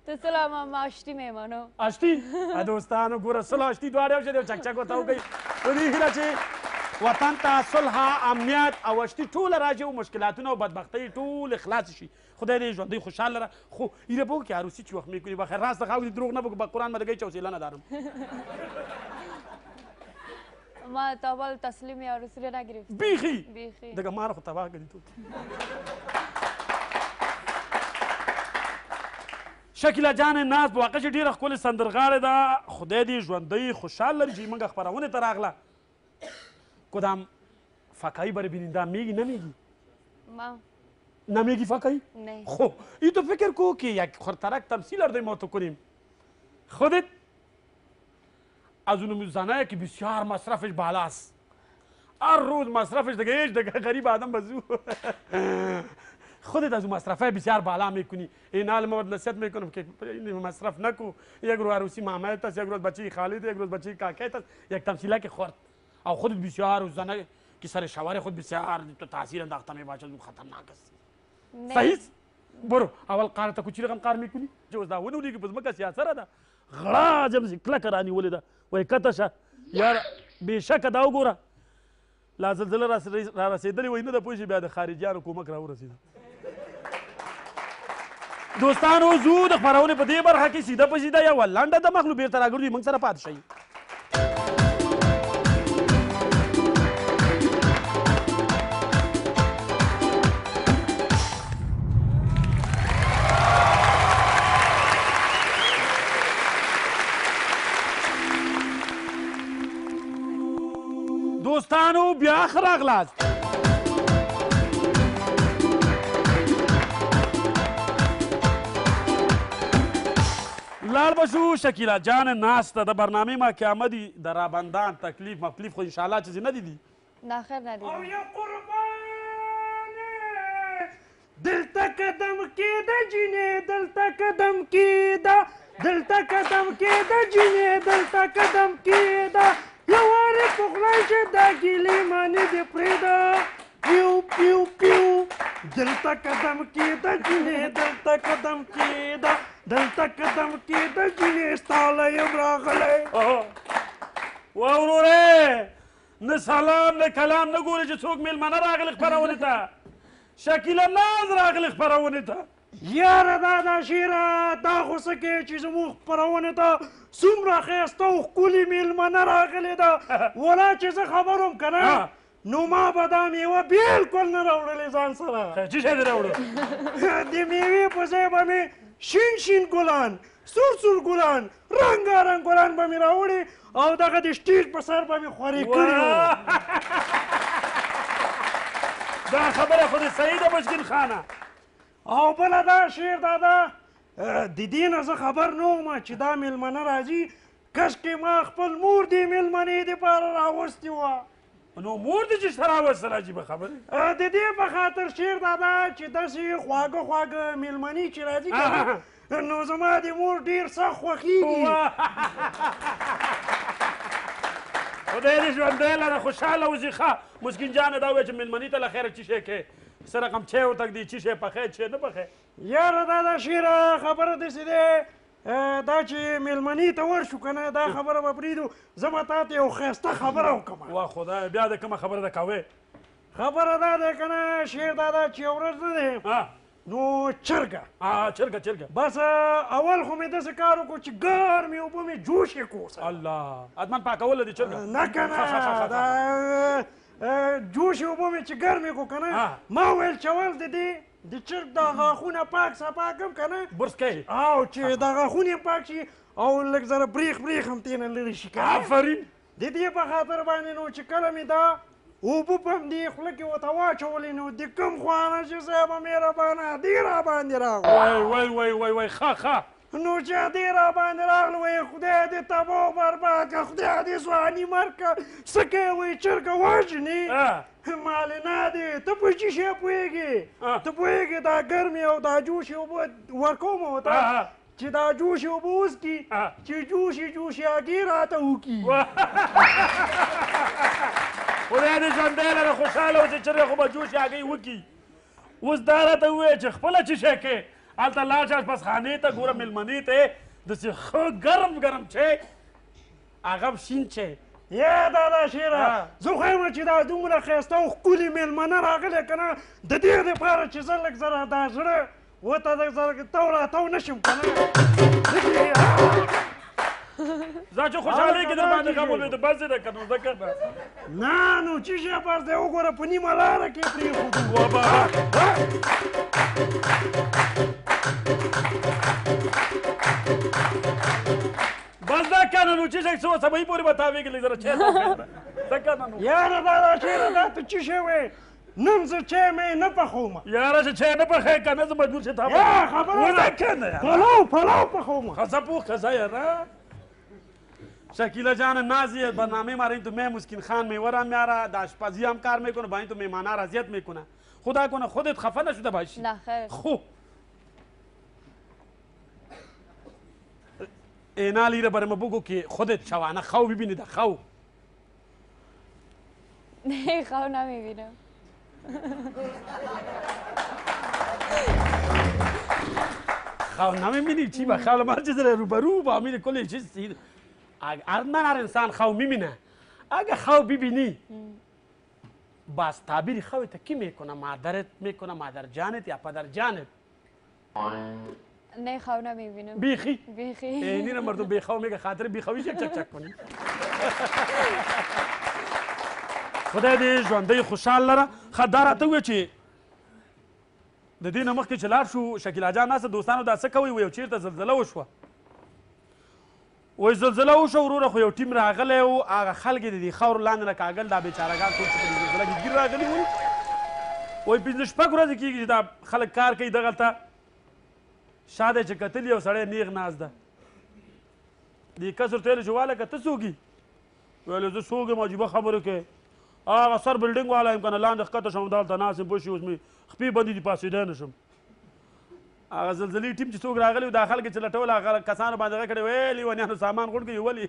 تو سلام ما آشتی میمانو آشتی دوستانو گور سلام آشتی دواره و شده چک چک و تاو گی اونی هیره چه وطن تا صلح امنیت او آشتی طول راجه و مشکلاتونه و بدبختی طول اخلاص شی خدای دې ژوندۍ خوشحال را خو ایره بو که عروسی چی وخت میکنی بخیر راست خاوی دروغ نبو که با قرآن مدگی چوسیله ندارم ما تابال تسلیمی عروسی را نگرفت بیخی دگه ما را خود تباه کردی تو شکیلا جان ناز په واقع چې ډېره ښکلې سندرغاړې ده خدای دې ژوندۍ خوشحال لري چې موږ خپرونې ته راغله کدام فقایي برای بیننده میږي نه میږي ما نه میږي فقایي نه خب ای تو فکر کو که یک خورترک تمثیل اردوی ما تو کنیم خودت از اون زنایی که بسیار مصرفش بالاست هر روز مصرفش دیگه هیچ دیگه غریب آدم بزو خودت از اون مصرفه بسیار بالا میکنی این حال ما نصیحت میکنم که مصرف نکو یک روز عروسی مامایت است یک روز بچه خالت یک روز بچه کاکایت است یک تمثیله که خورد او خودت بسیار اون زنایی که سر شوهر خود بسیار تو تاثیر انداخته میباشد اون خطرناک است صحیح برو اول قاره ته کوچی رقم قار میکنی جو دا ونه ولیږي په ځمکه سیاسره ده غلا جمزي کلکه رانیولې ده وایي کته شه یاره بېشکه دا وګوره لا زلزله را رسېدلې وایي نه ده پوه شي بیا د خارجیانو کومک راورسېده دوستانو زو د خپرونې په دې برخه کې سیده په سیده یوه لنډه د مخلو بېرته راګرځو موږ سره پاتې شئ دوستانو بیا ښه راغلاست لاړ به شو شکیلا جان ناز ته د برنامې ما کې آمدي د رابندان تکلیف مکلیف خو انشاءالله چیزې نه دیدي نه خیر نه دیدي او یا قربانه دلته قدم کېده جینې دلته قدم کېده دلته قدم کېده جینې دلته قدم کېده یواره پخلای چه دا گیلی مانی دی پریدا پیو پیو پیو دلتا قدم کیدا جینه دلتا قدم کیدا دلتا قدم کیدا جینه استاله یم راغلی وروره نه سلام نه کلام نه ګوري چې څوک میلمانه راغلی خپرونې ته شکیله ناز راغلی خپرونې ته یاره دا دا شیره دا خو څه کې چې زموږ خپرونې ته څومره ښایسته او ښکلې میلمنه راغلې ده ولا چې زه خبر وم که نه نو ما به دا میوه بلکل نه راوړلې ځان سره چې شی دې راوړو د میوې په ځای به مې شین شین ګلان سور سور ګلان رنګارنګ ګلان به مې راوړي او دغه د سټیج په سر به مې خورې کړي دا خبره خو دې صحیح ده بشکین خانه او بله دا شعر داده د دې نه زه خبر نه وم چې دا میلمنه راځي کشکې ما خپل مور دې میلمنې دپاره راوستې وه نو مور دې چې شته راوستله عجیبه خبره د دې په خاطر شعر داده چې داسې خواږه میلمنې چې راځي نو زما د مور ډېر سخت خوښېږي. خدای دې ژوندی لره، خوشحاله وزیخه. مسکین جانه دا وایي چې مېلمنې ته له خیره څه شی کې سره غم چای ورته ږدي، څه شی پخې څه نه پخې؟ یاره دا د شیره خبره داسې دی، دا چې مېلمنې ته ورشو که نه دا خبره به پرېږدو. زه به تا ته یو ښایسته خبره وکړم. وا خدایه، بیا د کومه خبره ده کوې؟ خبره دا ده که نه شعر دا ده چې یو ورځ نه دی نو چرګه چرګه بس اول خو مې داسې کار وکړو چې ګرمې اوبه مې جوشې کړو. الله ادمان پاکوله دې چرګه؟ نه که نه، جوشې اوبه مې چې ګرمې کړو که نه، ما ویل چې اول د دې د چرګ دا غاښونه پاک سپاک کړم که نه، برس کوي او چې دا غاښونه یې پاک شي او لږ زره بریخ هم تېنه لرې شي. آفرین. د دې په خاطر باندې نو چې کله مې دا اوبه په همدې خوله کې ورته واچولې نو د کوم خوانه چې صاحبه مهربانه دې راباندې راغلو. وای وای وای وای ښه نو چې دې راباندې راغلو وایي خدای دې تباه برباد کړه، خدای دې ځواني مړ کړه، څه کوې وایي چرګه وژنې مالینه دې ته په څه شی پوهېږې؟ ته پوهېږې دا ګرمې او دا جوشې اوبه ورکوم ورته چې دا جوشې اوبه وڅکي چې جوشې هګۍ راته وکړي. خدای دې ژوندی لره، خوشحاله اوسې. چرګه خو به جوشې هګۍ وکړي. اوس دا راته ووایه چې خپله څه شی کې هلته لاړ شه اشپزخانې ته، ګوره مېلمنې ته یې داسې ښه ګرم چای هغه هم شین چای. یه دادا شیره، زه خو یم چې دا دومره ښایسته او ښکلې مېلمنه راغلې که نه د دې دپاره چې زه لږ زره دا زړه ورته لږ زره تاو راتاو نه شم که نه، زه چې خوشحالۍ کې در باندې غم ولوېده بس دې ده که نو ځکه نه نو څه شی بس دی وګوره په نیمه لاره کې یې پرېښودو. وبا بس دا که نه نو څه شی چې اوس سبا یې پورې به تاوېږي لږ زره چای ده که نه نو یاره دا شیره دا ته څه شی وایې؟ نن زه چای مې نه پخوم. یاره چې چای نه پخې که نه زه مجبور شې تا خبره که نه پلو پخوم. ښځه پوخ ښځه یاره. شکیلا جان نازی برنامه ما رایی تو میں مسکین خان میورم میاره دا آشپزی هم کار میکنه با این تو میهمانا را اذیت میکنه. خدا کنه خودت خفه نشده باشی. نه خیر. خوب اینا لیره برام بگو که خودت شوانه خو ببینی ده خو. نه خو نمیبینم. خو نمیبینی چی با خو لما چیز روبرو با امیر کلی چیز سید. من هر انسان خو میبینه، اگه خو ببینی باز تعبیر خویت کی میکنه؟ مادرت میکنه، مادر جانت یا پدر جانت؟ نه خو نمیبینم. بیخی اینی نه مردم بیخو میگه خاطر بیخویش چک چک کنی. خدای دې ژوندی خوشحال لره. ښه دا راته ووایه چې د دې نه مخکې چې لاړ شو شکیلا جان ناسته دوستانو دا څه کوئ وایي او چېرته زلزله وشوه؟ وایي زلزله وشوه وروره خو یو ټیم راغلی و، هغه خلک یې د دې خاورو لاندې نه کاږل. دا بیچارهګان څوک چې په دې زلزله کې ګیر راغلي وو وایي 15-16 ورځې کېږي چې دا خلک کار کوي دغلته. شا دی چې کتل یو سړی نیغ ناست ده. دې کس ورته ویل چې واله که ته څوک یې؟ ویل زه څوک یم، عجیبه خبرې کوې. هغه سر بلډینګ والا یم که نه لاندې ښکته شم دلته ناست یم پوه شي اوس مې خپې بندې دي پاسېدی نه شم. هغه زلزلې ټیم چې څوک راغلي وو دا خلک یې چې لټول هغه کسانو باندې هغه کړی ویل لیونیانو سامان غونډ کړي ولې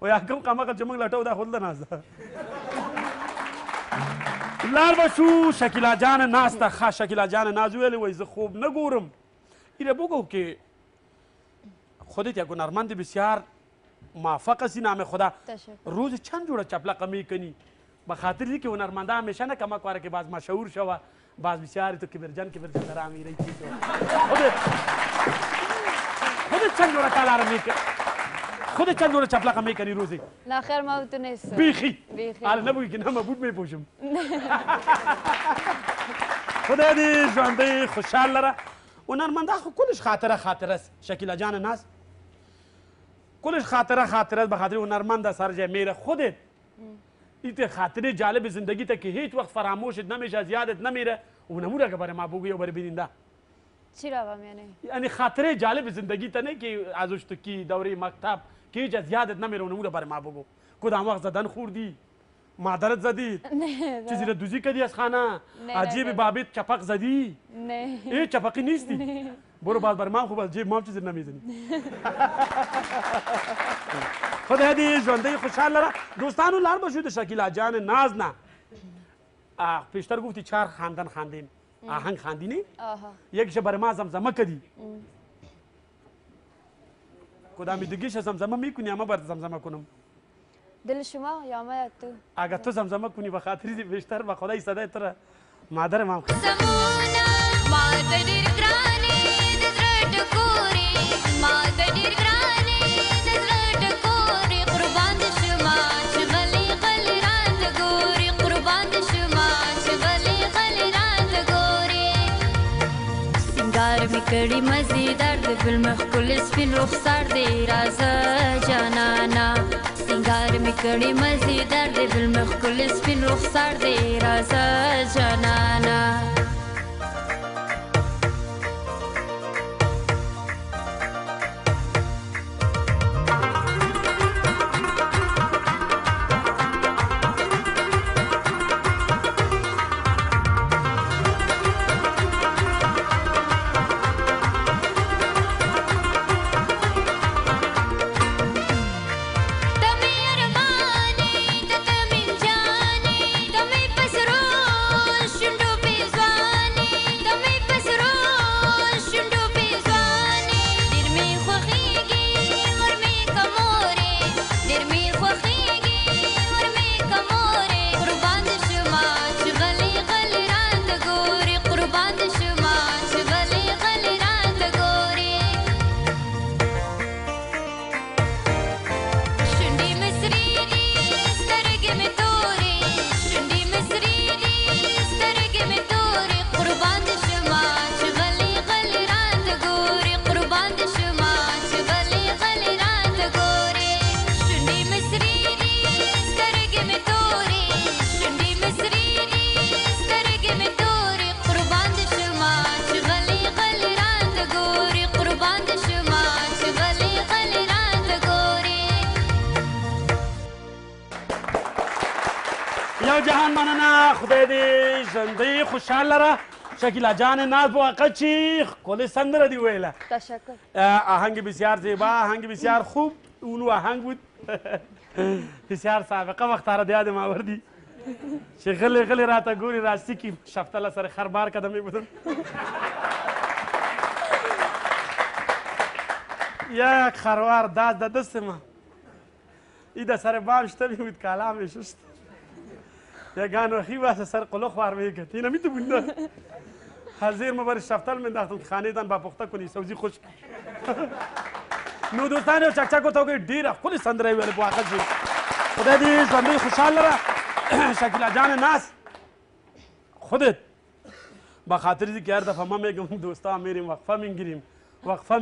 وایي هغه کوم قمقل چې موږ لټو دا خو دلته ناست ده. لاړ به شو شکیلا جان ناسته. ښه شکیلا جان ناز ویلې وایي زه خوب نه ګورم. ایره بگو که خودت یک هنرمند بسیار موفق هستی نام خدا. روز چند جوره چپلقه میکنی؟ به خاطر دی که هنرمنده همیشه نه کمک واره که باز مشهور شوه باز بسیاری تو کبرجان در امیره چیز خودت چند دوره تالاره میکنی؟ خودت چند دوره چپلقه میکنی روزی؟ نه خیر مبود نیستم. بیخی حالا نبوی که نه مبود میپوشم. خدای دې ژوندی خوشحال لره. هنرمنده خو کلش خاطره است شکیلا جان ناز، کلش خاطره است. به خاطر هنرمنده سرج میره. خودت ایت خاطره جالب زندگی تا که هیچ وقت فراموشت نمیشه از یادت نمیره و نموره که برای ما بگوی و برای بیننده چی روام؟ یعنی خاطره جالب زندگی تا نه که از اشتکی دوره مکتب که هیچ از یادت نمیره و نموره برای ما بگو. کدام وقت زدن خوردی؟ مادرت زدی؟ نه. چیزی را دوزی کردی از خانه؟ نه. عجیب بابت چپق زدی؟ نه. ای چپقی نیستی؟ برو باز بر من خوب از جیب ما چیزی نمیزنی. خدا دی جنده خوشحال لره دوستانو لار باشید شکیلا جان ناز نه. پیشتر گفتی چهار خاندان خاندیم. آهنگ خاندینی؟ آها. یکیش بر ما زمزمه کردی. کدامی دیگیش زمزمه میکنی اما بر زمزمه کنم. دل شما یا من تو؟ اگه تو زمزمه کنی و خاطری بیشتر و خدای صدای تو را مادر ما. کړي مزیدار د ګل مخ کل سپین رخسار دی رازه جانانا سنگار مې کړي مزیدار د ګل مخ کل سپین رخسار دی رازه جانانا خوشحال لره شکیلا جان ناز با قچی کل سندر دی ویله تشکر آهنگ بسیار زیبا آهنگ بسیار خوب اولو آهنگ بود بسیار سابقه وقت را دیاد ما آوردی چه غلی غلی راتا گوری راستی که شفتاله سر خربار کدمی بودن یک خروار داد دست ما ایده سر بام شته بود کلامش شست یا گانو خیواسه سر قلو خوار میگه اینا میتونه حاضر ما برای شفتال مینداختم که خانه دان با پخته کنی سوزی خوش نو دوستانو چکچکو تو که ډیر خپل سندره ویل په واقع شي خدای دې ژوندۍ خوشاله را شکیلا جان ناز خودت با خاطر دې که هر دفعه ما میگم دوستا میریم وقفه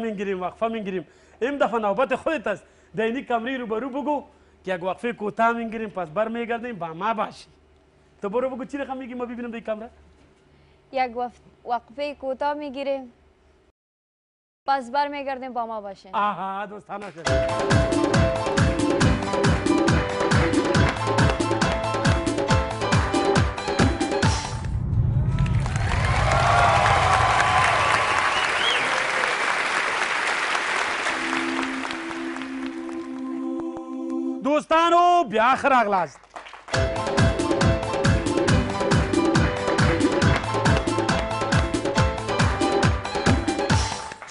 میگیریم این دفعه نوبت خودت است دینی کمری رو برو بگو که اگه وقفه کوتاه میگیریم پس برمیگردیم با ما باشی تو برو بگو چی رقم میگی ما ببینم در کامرا یک وقفه کوتاه میگیریم پس برمیگردیم با ما باشه آها دوستانه دوستانو بیا خیر اغلاست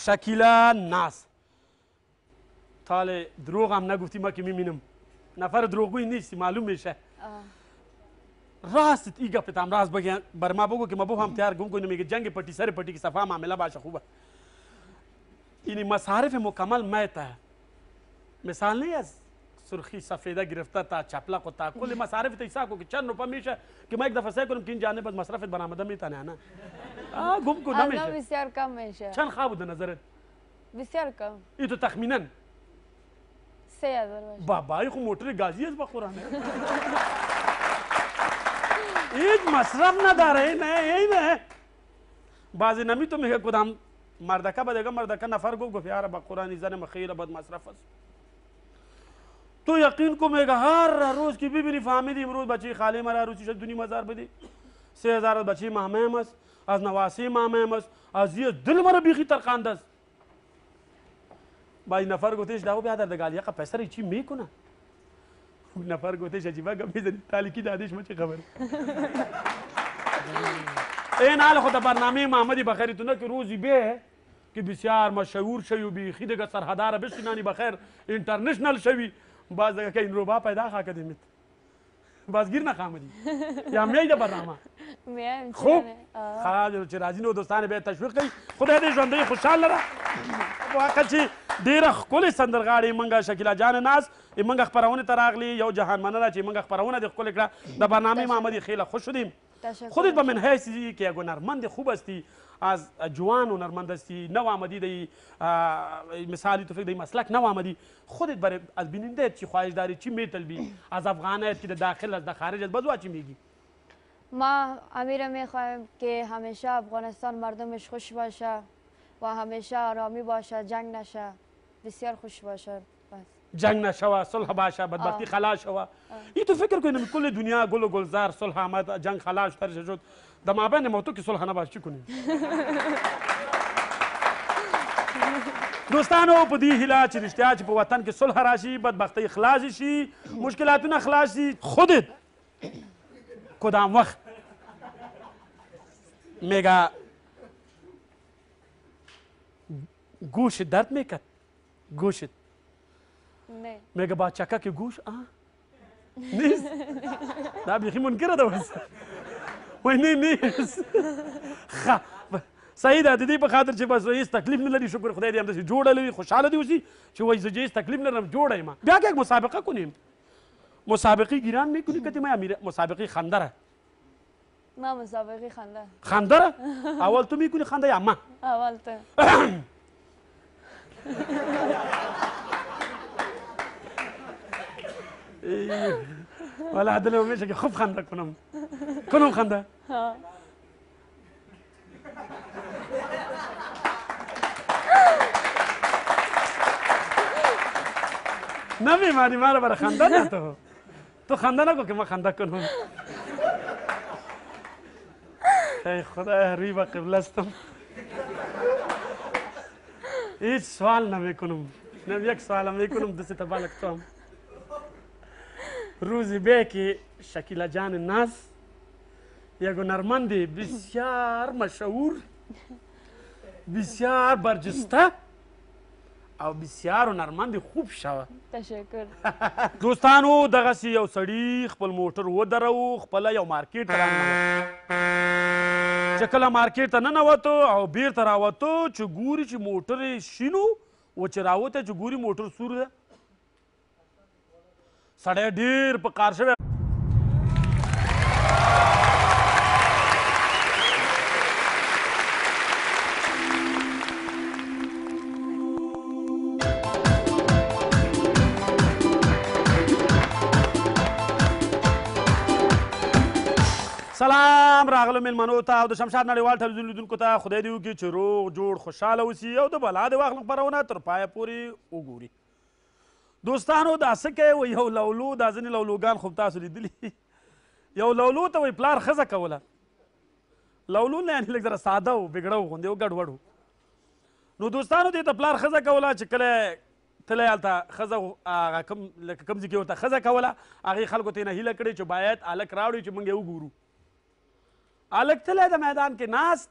شکیلا ناز تاله دروغ هم نگفتی ما که میمینم نفر دروغگوی نیستی معلوم میشه راست ای گپ تام راست بگن بر ما بگو که ما بو هم تیار گم کنیم میگه جنگ پتی سر پتی کی صفا معامله باشه خوبه این مصارف مکمل میته مثال نه از سرخی سفیده گرفته تا چپلق و تا کل مصارف تیسا کو که چند روپا میشه که ما یک دفعه سعی کنم که این جانب از مصرفت برآمده میتنه نه گم کو نمیشه الان بسیار کم میشه چند خواه بود نظرت؟ بسیار کم ای تو تخمیناً 3000 باشه بابا ای خو موتر گازی از بخورانه هیچ مصرف نداره ای نه بعضی نمی تو میگه کدام مردکه بدگه مردکه نفر گفت یاره با قرآنی زنم خیره بد مصرف است تو یقین کو میگه هر روز که ببینی فهمیدی امروز بچه خاله مرا روزی شد دونی مزار بدی 3000 بچه مهمه است از نواسی مامه است از یه دل مرا بیخی ترقانده است. با این نفر گفتش داو بیادر دگالی آقا پسر چی میکنه؟ اون نفر گفتش عجیبا گم میزنی تالیکی دادش ما چه خبر؟ این حال خود برنامه محمدی بخیری تو نه که روزی به که بسیار مشهور شوی و بیخی دگه سرحده را بشینانی بخیر انترنشنل شوی باز دگه که این روبا پیدا خواه کدیمت باز گیر نخامدی یا میای ده برنامه میایم خوب خدا چې راځي نو دوستانه به تشویق کوي خدای دې ژوندۍ خوشحاله را واقع چې ډېره ښکلې سندرغاړې منګه شکیلا جان ناز منګه خپرونه ته راغلي یو جهان مننه چې منګه خپرونه دې ښکلې کړه د برنامه محمدی خیلی خوش شدیم خودت به من حیثی که یک هنرمند خوب هستی از جوان هنرمند هستی نو آمدی دی مثالی تو فکر دی مسلک نو آمدی خودت برای از بینندهت چی خواهش داری چی میطلبی از افغانیت که داخل از خارج از بزوا چی میگی ما امیرم میخوایم که همیشه افغانستان مردمش خوش باشه و همیشه آرامی باشه جنگ نشه بسیار خوش باشه جنگ نشوا صلح باشه بدبختی خلاص شوا این تو فکر کنیم کل دنیا گل و گلزار صلح آمد جنگ خلاص تر شد در مابین ما تو که صلح نباشه چی کنیم دوستانو په دې هیله چې رښتیا چې په وطن کې صلح راشي بدبختۍ خلاص شي مشکلاتونه خلاص شي خودت کدام وقت میگه گوش درد میکرد گوشت نه میگه با چکه که گوش آه نیست نه بیخی منکره ده بس وی نه نیست صحیح ده دیدی په خاطر چې بس وی هیڅ تکلیف نه لري شکر خدای دې همداسې جوړه لري خوشحاله دې اوسي چې وایي زه هیڅ تکلیف نه لرم جوړه یم بیا که یک مسابقه کنیم مسابقه گیران میکنی که ما مسابقه خندره نه مسابقه خنده خندره اول تو میکنی خنده یا ما اول تو والا دلم همیشه که خوب خنده کنم خنده نمیمانی ما رو برای خنده نه تو خنده نگو که ما خنده کنم ای خدا روی به قبله استم هیچ سوال نمیکنم یک سوال هم میکنم دستی تا بالک تو هم روزی به که شکیلا جان ناز یک هنرمندی بسیار مشهور بسیار برجسته او بسیار هنرمند خوب شوه تشکر دوستانو دغسې یو سړي خپل موټر ودرو خپله یو مارکیټ چې کله مارکیټ ته ننوتو او بیرته راوتو چې ګوري چې موټر یې شینو و چې راوته چې ګوري موټر سور ده سړی ډېر په کار شوی سلام راغلو میلمنو ته او د شمشاد نړیوال ټلویزیون لیدونکو ته خدای دې وکړي چې روغ جوړ خوشحاله اوسي او د بلا دې واخلم خپرونه تر پایه پورې وګوري دوستانو دا څه کوي وایي یو لولو دا ځینې لولوګان خوب تاسو لیدلي یو لولو ته وایي پلار ښځه کوله لولو نه یعنې لږ ذره ساده و بګړه و غوندې و ګډوډ و نو دوستانو دې ته پلار ښځه کوله چې کله تللی هلته ښځه هغه کوم لکه کوم ځای کې ورته ښځه کوله هغې خلکو ته یې نه هیله کړې چې باید هلک راوړي چې موږ یې وګورو الک تللی د میدان کې ناست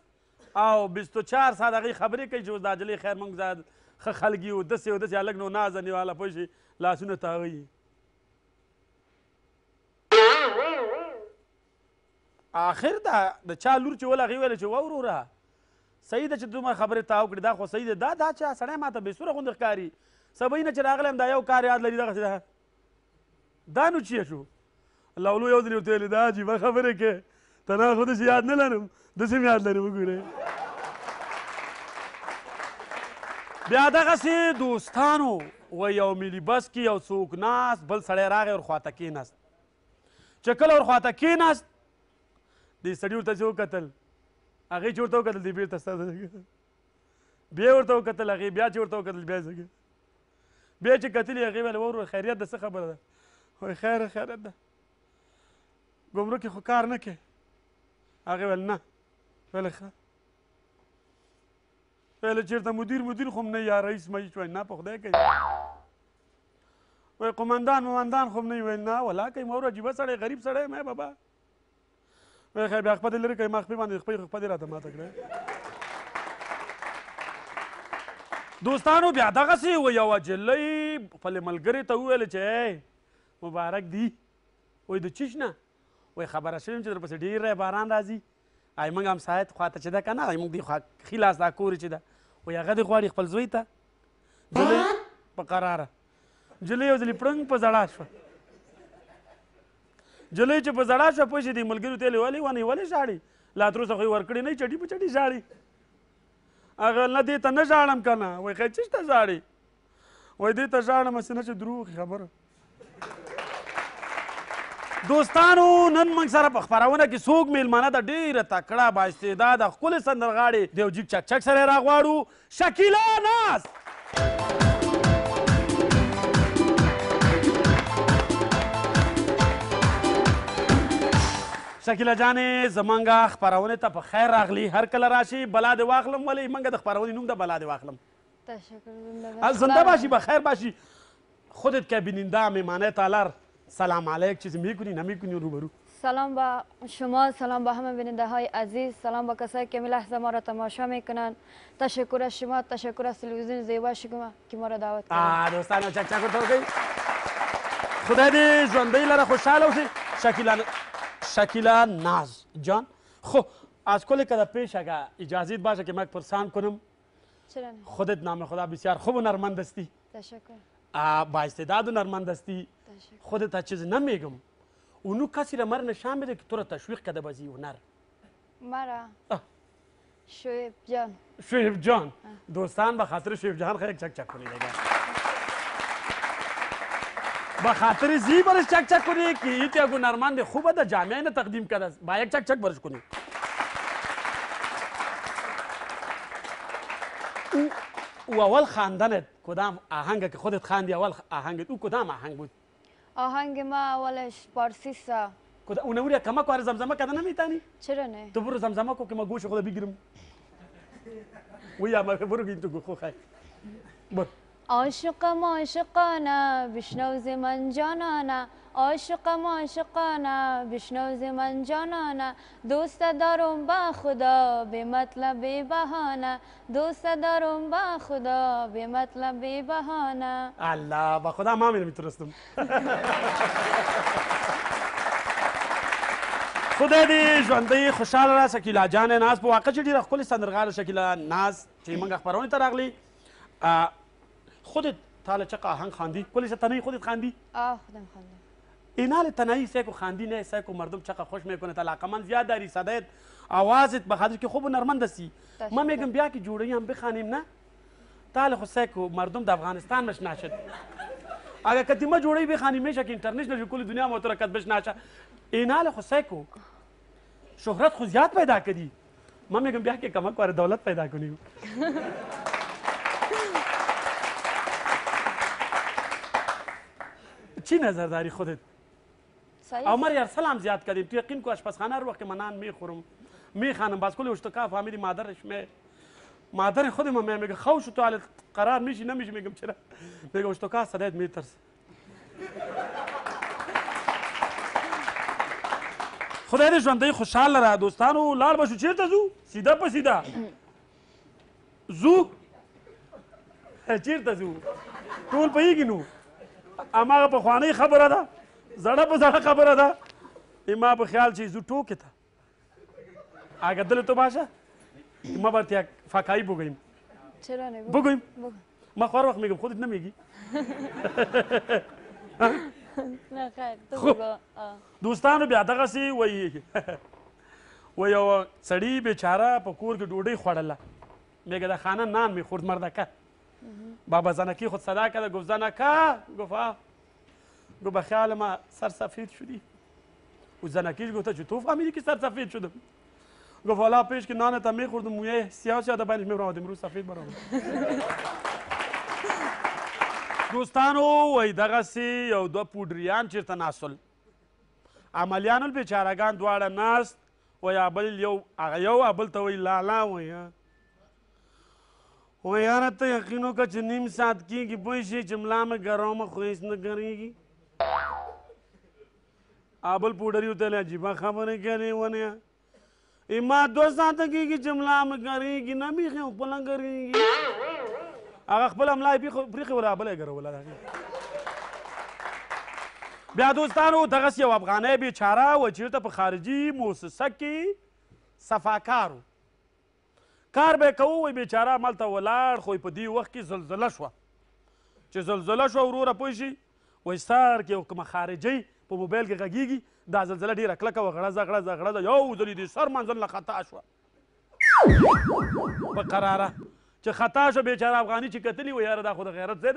او 24 ساعت هغې خبرې کوي چې اوس دا جلۍ خیر موږ زاد ښه خلک یو دسې او دسې هلک نو نازنې واله پوه شي لاسونه تاوی آخر دا د چا لور چې ول هغې ویله چې وه وروره صحیح ده چې دومره خبرې تاو کړي دا خو صحیح ده دا چا سړی ما ته بې سوره غوندې ښکاري سبۍ نه چې راغلی یم دا یو کار یاد لري دغسې دا نو چیه شو لولو یو ځلې ورته ویلې دا عجیبه خبرې کوې تنها خودش یاد نلرم دسم یاد لرم وګوره بیا دغسې دوستانو و یو ملي بس کې یو څوک ناست بل سړی راغی ورخواته کېناست چې کله ورخواته کېناست دې سړي ورته چې وکتل هغې چې ورته وکتل دې بېرته ستا بیا یې ورته وکتل هغې بیا چې ورته وکتل بیا یې بیا چې کتل یې هغې ویل وروره خیریت ده څه خبره ده وایي خیر خیریت ده ګمرک یې خو کار نه کوې هغې ویل نه ویل ښه ویل چیرته مدیر خو نه یا رئیس مې چوي نه په خدای کې وای قومندان خو نه وای نه ولا کوي مور عجیب سړی غریب سړی مې بابا وای خیر بیا خپل لري کوي ما خپل باندې خپل راته ماته کړه دوستانو بیا دغسې وای یوه جلۍ خپلې ملګرې ته وویل چې مبارک دی وای د چیش نه وای خبره شوې یم چې درپسې ډېری باران راځي ای موږ همسایه خواته چې ده که نه ای موږ دې خوا ښي لاس دا کور چې ده وایي هغه دې غواړي خپل زوی ته جلۍ په قراره جلۍ یو ځلې پړنګ په زړه شوه جلۍ چې په زړه شوه پوه شي دې ملګرو ته یې ویلې ونې ولې ژاړي لا تر اوسه خو یې ورکړې نه چټي په چټي ژاړي هغه نه دې ته نه ژاړم که نه وایي خیر چیش ته ژاړي وایي دې ته ژاړم هسې نه چې دروغ خبره دوستانو نن موږ سره په خپرونه کې څوک میلمانه د ډېره تکړه با استعداده ښکلې سندرغاړې دیوجیک چکچک سره یې راغواړو شکیلا ناز شکیلا جانې زمونږ خپرونې ته په خیر راغلي هر کله راشي بلا دې واخلم ولې موږ د خپرونې نوم د بلا دې واخلم زنده باشی بخیر باشی خودت که بیننده میمانه تالر سلام علیک چیزی میکنی نمیکنی روبرو سلام با شما سلام با همه بیننده های عزیز سلام با کسایی که لحظه ما را تماشا میکنن تشکر از شما تشکر از تلویزیون زیبا شما که ما را دعوت کردید دوستانو چک چک ورته خدای دې ژوندۍ لره خوشحاله اوسئ شکیلا ناز جان خب از کل کده پیش اگر اجازت باشه که من پرسان کنم چرا نه خودت نام خدا بسیار خوب و نرمند هستی تشکر با استعداد و نرمند هستی خودت از چیز نمیگم اونو کسی را مرا نشان بده که تو را تشویق کرده بازی هنر مرا شعیب جان شعیب جان دوستان به خاطر شعیب جان خیلی چک چک کنید به خاطر زی برش چک چک کنید که ایتی اگو نرمند خوبه در جامعه نه تقدیم کرده با یک چک چک برش کنید او اول خواندنت کدام آهنگ که خودت خواندی اول آهنگت او کدام آهنگ بود آهنگ ما اولش پارسی سا اون اولیا کما کار زمزمه کردن نمیتانی چرا نه تو برو زمزمه کو که ما گوش خود بگیرم ویا ما برو گین تو گو خای برو عاشقم عاشقانه بشنو ز من جانانه عاشقم عاشقانه بشنو ز من جانانه دوست دارم با خدا به مطلب بهانه دوست دارم با خدا به مطلب بهانه الله با خدا ما میترستم خدای دې ژوندۍ خوشحاله را شکیلا جان ناز په واقع چې ډېره ښکلې سندرغاړه شکیلا ناز چې موږ خپرونې ته راغلي خودت تاله چقه آهنگ خواندی کلش تنهایی خودت خواندی خودم خواندم اینال تنهایی سعی کو خواندی نه سعی کو مردم چقه خوش میکنه علاقه من زیاد داری صدایت آوازت به خاطر که خوب و نرمند هستی ما میگم بیا که جوړی هم بخوانیم نه تاله خو سعی کو مردم د افغانستان مشنا شد اگر کتیمه جوړی بخوانیم میشه که انټرنیشنل کل دنیا مترکت بشنا شه اینال خو سعی کو شهرت خو زیاد پیدا کردی ما میگم بیا که کمک واره دولت پیدا کنیم چی نظر داری خودت؟ عمر یار سلام زیاد کردیم تو یقین کو آشپزخانه هر وقت که منان میخورم میخوانم باز کلی اشتکاف فهمیدی مادرش مادر خودم هم میگه خوش تو حالت قرار میشی نمیشی میگم چرا میگه اشتکاف صدایت میترسه خدای دې ژوندۍ خوشحاله را دوستانو لاړ بشو چیرته ځو سیده په سیده ځو چیرته ځو ټول پوهیږي نو هماغه پخوانۍ خبره ده زړه په زړه خبره ده ما په خیال چې زه ټوکې ته اګه دلې تو باشه ما برتیا فاکایي بوګیم چرا نه بوګیم ما خو هر وخت میګم خودت نه میګي نه خیر ته بوګه دوستانو بیا دغسې وایي یوه سړي بیچاره په کور کې ډوډۍ خوړله میګه د خانه نان مې خورد مردکه بابا زنکی خود صدا کرده گفت زنکا گفت گفت بخیال ما سر سفید شدی او زنکیش گفته چطور فهمیدی که سر سفید شدم گفت والا پیش که نانت هم میخوردم مویه سیاه سیاه بینش میبرم امروز سفید برام دوستانو وی دغسې یو دوه پودریان چیرته ناستل عملیانو بیچارهګان دواړه ناست وی هغه یو بل ته وی لالا وی و یاره تا یقینو که چه نیم ساعت کیگی بایشه چملام گرام خویس نکریگی آبل پودری اتلی عجیبا خبره کری ونیا ایما دو ساعت کیگی چملام کریگی نمیخی اپلا کریگی آقا خپل املای پریخی ولا آبل اگر ولا داگی بیا دوستانو دغس یو افغانه بیچاره و چیرته په خارجي موسسه کې صفاکارو کار به یې کوو وایي بیچاره ملته ولاړ خو په دې وخت کې زلزله شوه چې زلزله شوه وروره پوه شي وایي سر کې یو کومه خارجۍ په موبایل کې غږېږي دا زلزله ډېره کلکه وه غړزه غړزه غړزه یو ځل یې د سر منزل نه خطا شوه په قراره چې خطا شوه بیچاره افغاني چې کتلي وایي یاره دا خو د غیرت ځای